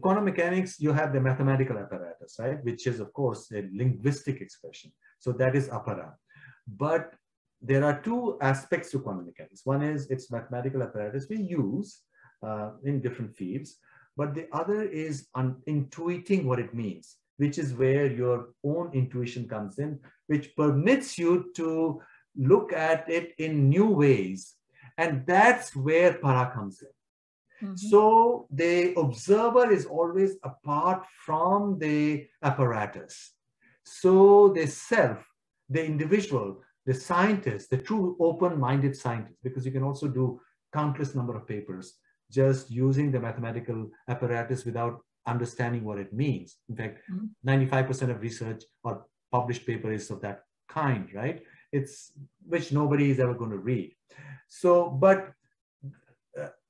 quantum mechanics, you have the mathematical apparatus, right? Which is, of course, a linguistic expression. So that is apara. But there are two aspects to quantum mechanics. One is its mathematical apparatus we use uh, in different fields, but the other is on intuiting what it means, which is where your own intuition comes in, which permits you to look at it in new ways. And that's where para comes in. Mm-hmm. So the observer is always apart from the apparatus. So the self, the individual, the scientist, the true open-minded scientist, because you can also do countless number of papers just using the mathematical apparatus without understanding what it means. In fact, ninety-five percent of research or published paper is of that kind, right? It's which nobody is ever going to read. So, but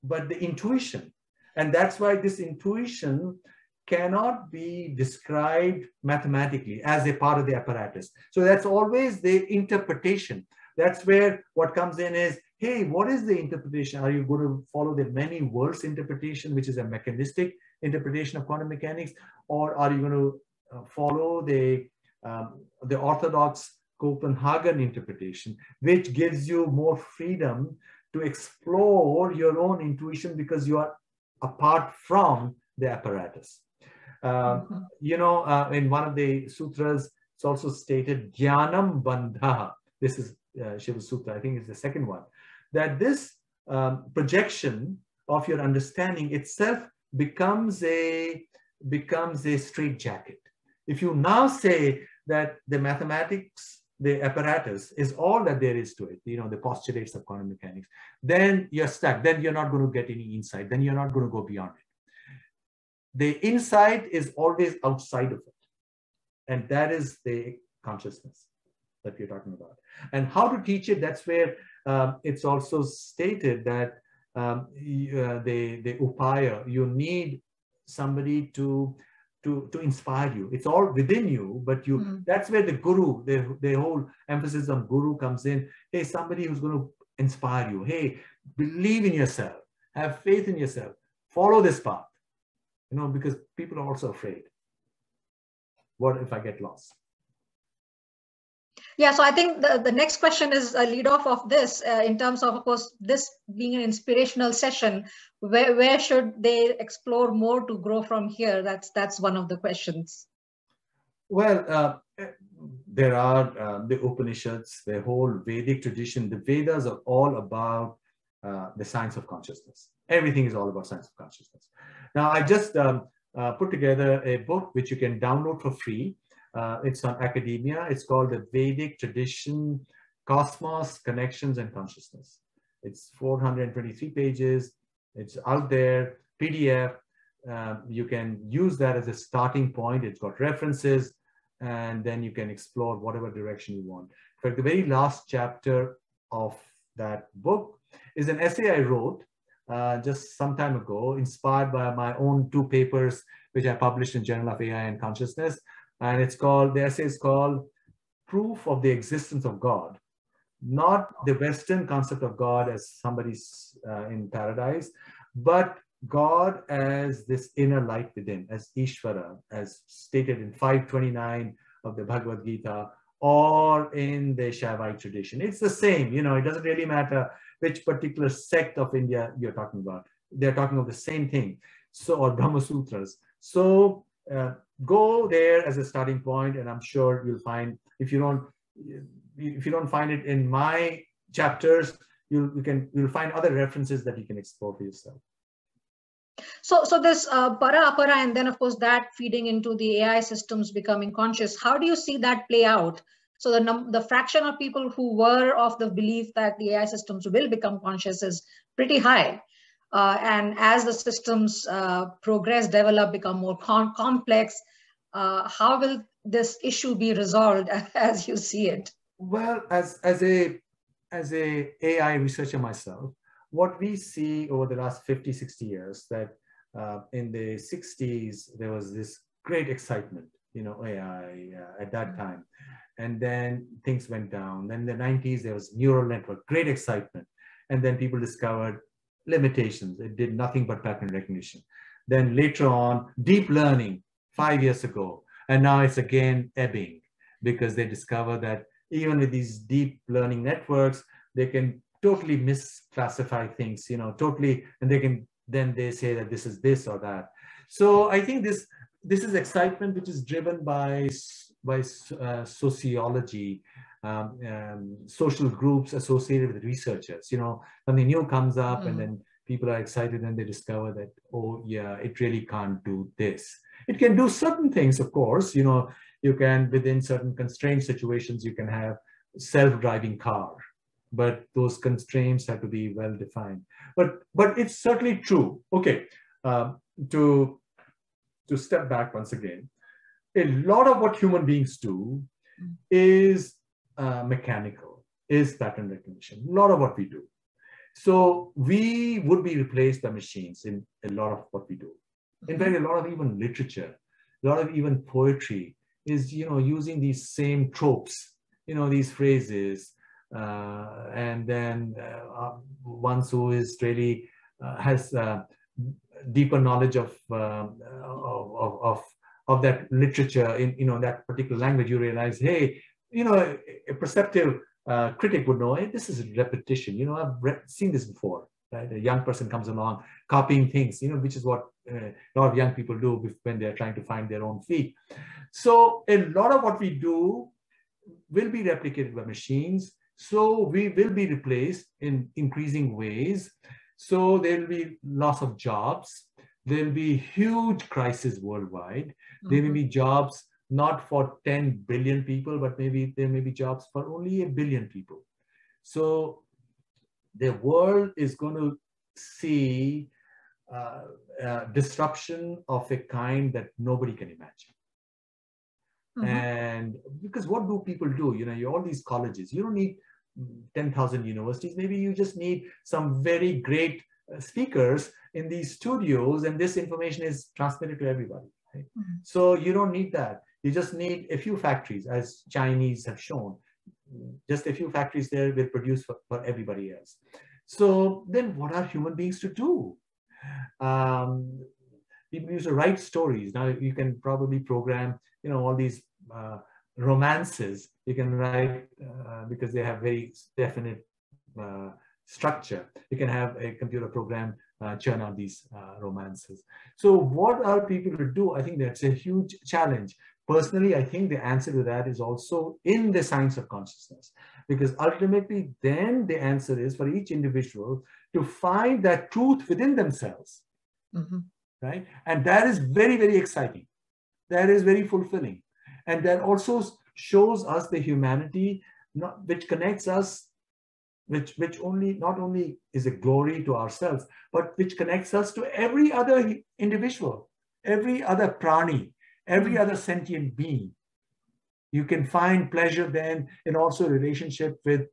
But the intuition, and that's why this intuition cannot be described mathematically as a part of the apparatus. So that's always the interpretation. That's where what comes in is, hey, what is the interpretation? Are you going to follow the many words interpretation, which is a mechanistic interpretation of quantum mechanics? Or are you going to follow the, um, the orthodox Copenhagen interpretation, which gives you more freedom to explore your own intuition because you are apart from the apparatus. Um, mm-hmm. You know, uh, in one of the sutras, it's also stated, Jnanam Bandha. This is uh, Shiva Sutra, I think it's the second one. That this um, projection of your understanding itself becomes a, becomes a straitjacket. If you now say that the mathematics the apparatus is all that there is to it, you know, the postulates of quantum mechanics, then you're stuck. Then you're not going to get any insight. Then you're not going to go beyond it. The insight is always outside of it. And that is the consciousness that we're talking about. And how to teach it, that's where um, it's also stated that um, uh, the, the upaya, you need somebody to To, to inspire you. It's all within you, but you, mm. that's where the guru, the, the whole emphasis on guru comes in. Hey, somebody who's going to inspire you. Hey, believe in yourself, have faith in yourself, follow this path, you know, because people are also afraid. What if I get lost? Yeah, so I think the, the next question is a lead off of this uh, in terms of, of course, this being an inspirational session, where, where should they explore more to grow from here? That's, that's one of the questions. Well, uh, there are uh, the Upanishads, the whole Vedic tradition. The Vedas are all about uh, the science of consciousness. Everything is all about science of consciousness. Now, I just um, uh, put together a book which you can download for free. Uh, it's on academia. It's called The Vedic Tradition, Cosmos, Connections, and Consciousness. It's four hundred twenty-three pages. It's out there, P D F. Uh, you can use that as a starting point. It's got references, and then you can explore whatever direction you want. In fact, the very last chapter of that book is an essay I wrote uh, just some time ago, inspired by my own two papers, which I published in Journal of A I and Consciousness. And it's called, the essay is called Proof of the Existence of God, not the Western concept of God as somebody's uh, in paradise, but God as this inner light within, as Ishvara, as stated in five twenty-nine of the Bhagavad Gita or in the Shaivite tradition. It's the same, you know, it doesn't really matter which particular sect of India you're talking about. They're talking of the same thing, so, or Brahma Sutras. So, Uh, go there as a starting point, and I'm sure you'll find, if you don't if you don't find it in my chapters, you, you can you'll find other references that you can explore for yourself. So so this uh, para apara, and then of course that feeding into the A I systems becoming conscious, how do you see that play out? So the num the fraction of people who were of the belief that the A I systems will become conscious is pretty high. Uh, and as the systems uh, progress, develop, become more com complex, uh, how will this issue be resolved as you see it? Well, as, as a as a A I researcher myself, what we see over the last fifty, sixty years, that uh, in the sixties, there was this great excitement, you know, A I uh, at that time. And then things went down. Then in the nineties, there was neural network, great excitement. And then people discovered limitations. It did nothing but pattern recognition. Then later on, deep learning five years ago. And now it's again ebbing because they discover that even with these deep learning networks, they can totally misclassify things, you know, totally, and they can, then they say that this is this or that. So I think this, this is excitement which is driven by, by uh, sociology, um, um, social groups associated with researchers. You know, something new comes up mm. and then people are excited and they discover that, oh yeah, it really can't do this. It can do certain things, of course, you know, you can, within certain constrained situations, you can have self-driving car, but those constraints have to be well-defined. But, but it's certainly true. Okay, uh, to, to step back once again, a lot of what human beings do is uh, mechanical, is pattern recognition, a lot of what we do. So we would be replaced by machines in a lot of what we do. In fact, a lot of even literature, a lot of even poetry is, you know, using these same tropes, you know, these phrases, uh, and then uh, ones who is really uh, has uh, deeper knowledge of, uh, of of of that literature in, you know, that particular language. You realize, hey, you know, a perceptive uh, critic would know, hey, this is a repetition. You know, I've seen this before. Right? A young person comes along copying things, you know, which is what uh, a lot of young people do when they're trying to find their own feet. So a lot of what we do will be replicated by machines. So we will be replaced in increasing ways. So there'll be loss of jobs. There'll be huge crisis worldwide. Mm-hmm. There will be jobs not for ten billion people, but maybe there may be jobs for only a billion people. So the world is going to see uh, uh, disruption of a kind that nobody can imagine. Mm-hmm. And because what do people do? You know, you're all these colleges, you don't need ten thousand universities. Maybe you just need some very great uh, speakers in these studios, and this information is transmitted to everybody. Right? Mm-hmm. So you don't need that. You just need a few factories, as Chinese have shown. Just a few factories there will produce for, for everybody else. So then what are human beings to do? Um, people used to write stories. Now you can probably program, you know, all these uh, romances you can write uh, because they have very definite uh, structure. You can have a computer program uh, churn out these uh, romances. So what are people to do? I think that's a huge challenge. Personally, I think the answer to that is also in the science of consciousness, because ultimately then the answer is for each individual to find that truth within themselves, mm-hmm. right? And that is very, very exciting. That is very fulfilling. And that also shows us the humanity, not, which connects us, which, which only not only is a glory to ourselves, but which connects us to every other individual, every other prani, every other sentient being. You can find pleasure then in also relationship with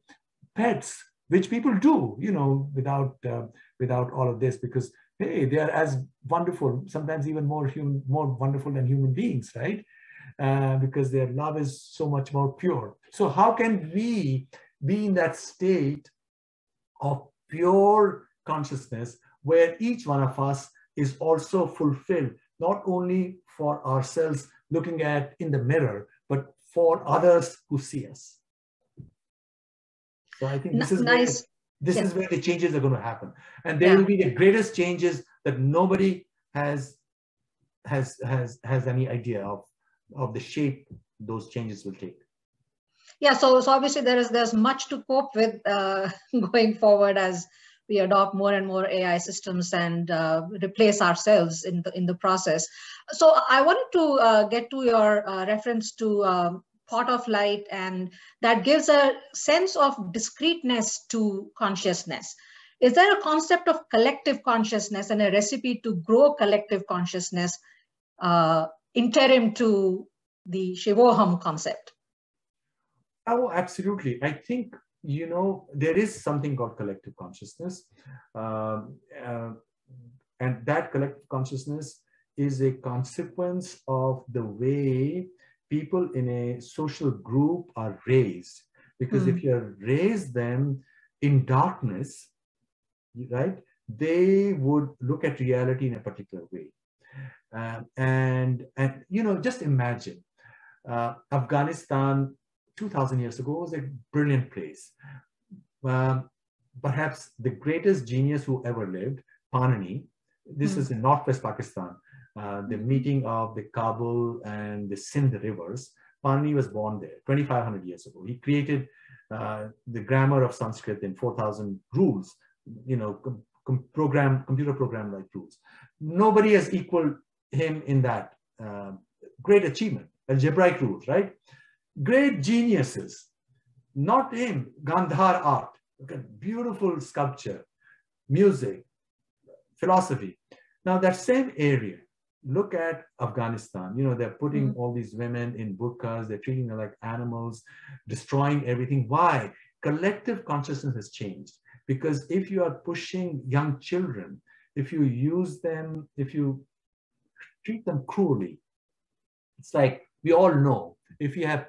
pets, which people do, you know, without uh, without all of this, because hey, they are as wonderful, sometimes even more human, more wonderful than human beings, right? Uh, because their love is so much more pure. So how can we be in that state of pure consciousness where each one of us is also fulfilled, not only for ourselves looking at in the mirror, but for others who see us? So I think this, is, nice. where, this yeah. is where the changes are going to happen. And they yeah. will be the greatest changes that nobody has, has, has, has any idea of, of the shape those changes will take. Yeah, so, so obviously there is, there's much to cope with uh, going forward as we adopt more and more A I systems and uh, replace ourselves in the, in the process. So I wanted to uh, get to your uh, reference to um, pot of light, and that gives a sense of discreteness to consciousness. Is there a concept of collective consciousness and a recipe to grow collective consciousness uh, interim to the Shivoham concept? Oh, absolutely. I think, you know, there is something called collective consciousness, um, uh, and that collective consciousness is a consequence of the way people in a social group are raised. Because mm. if you raise them in darkness, right, they would look at reality in a particular way. Um, and, and, you know, just imagine uh, Afghanistan two thousand years ago was a brilliant place. Um, perhaps the greatest genius who ever lived, Panini, this mm. is in northwest Pakistan, uh, the meeting of the Kabul and the Sindh rivers. Panini was born there twenty-five hundred years ago. He created uh, the grammar of Sanskrit in four thousand rules, you know, com com program, computer program like rules. Nobody has equaled him in that uh, great achievement, algebraic rules, right? Great geniuses, not him, Gandhar art, okay, beautiful sculpture, music, philosophy. Now that same area, look at Afghanistan, you know, they're putting mm. all these women in burqas, they're treating them like animals, destroying everything. Why? Collective consciousness has changed. Because if you are pushing young children, if you use them, if you treat them cruelly, it's like, we all know, if you have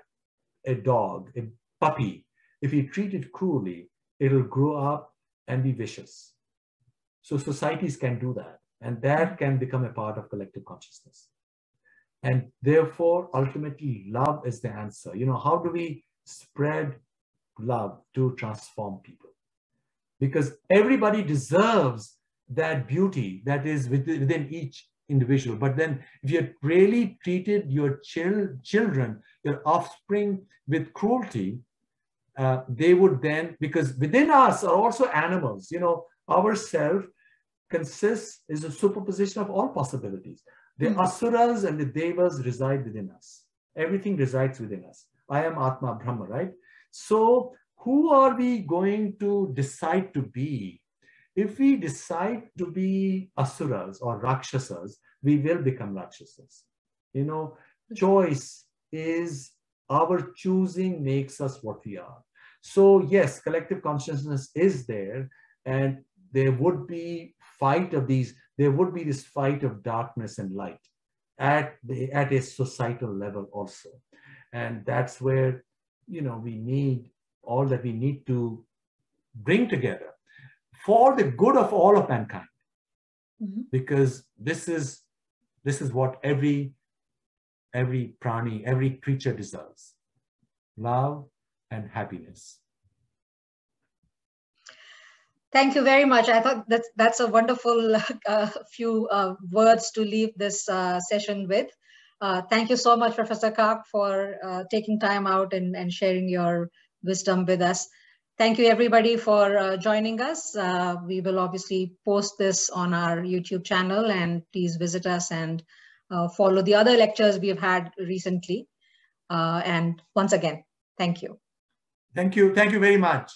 a dog, a puppy, if you treat it cruelly, it'll grow up and be vicious. So societies can do that. And that can become a part of collective consciousness. And therefore, ultimately, love is the answer. You know, how do we spread love to transform people? Because everybody deserves that beauty that is within each individual. But then if you really treated your chil children, your offspring with cruelty, uh, they would then, because within us are also animals, you know, our self consists is a superposition of all possibilities. The mm-hmm. asuras and the devas reside within us. Everything resides within us. I am Atma Brahma, right? So who are we going to decide to be? If we decide to be asuras or rakshasas, we will become rakshasas. You know, choice is our choosing makes us what we are. So yes, collective consciousness is there, and there would be fight of these, there would be this fight of darkness and light at, the, at a societal level also. And that's where, you know, we need all that we need to bring together for the good of all of mankind. Mm-hmm. Because this is, this is what every, every prani, every creature deserves, love and happiness. Thank you very much. I thought that's, that's a wonderful uh, few uh, words to leave this uh, session with. Uh, thank you so much, Professor Kak, for uh, taking time out and, and sharing your wisdom with us. Thank you, everybody, for uh, joining us. Uh, we will obviously post this on our YouTube channel, and please visit us and uh, follow the other lectures we have had recently. Uh, and once again, thank you. Thank you. Thank you very much.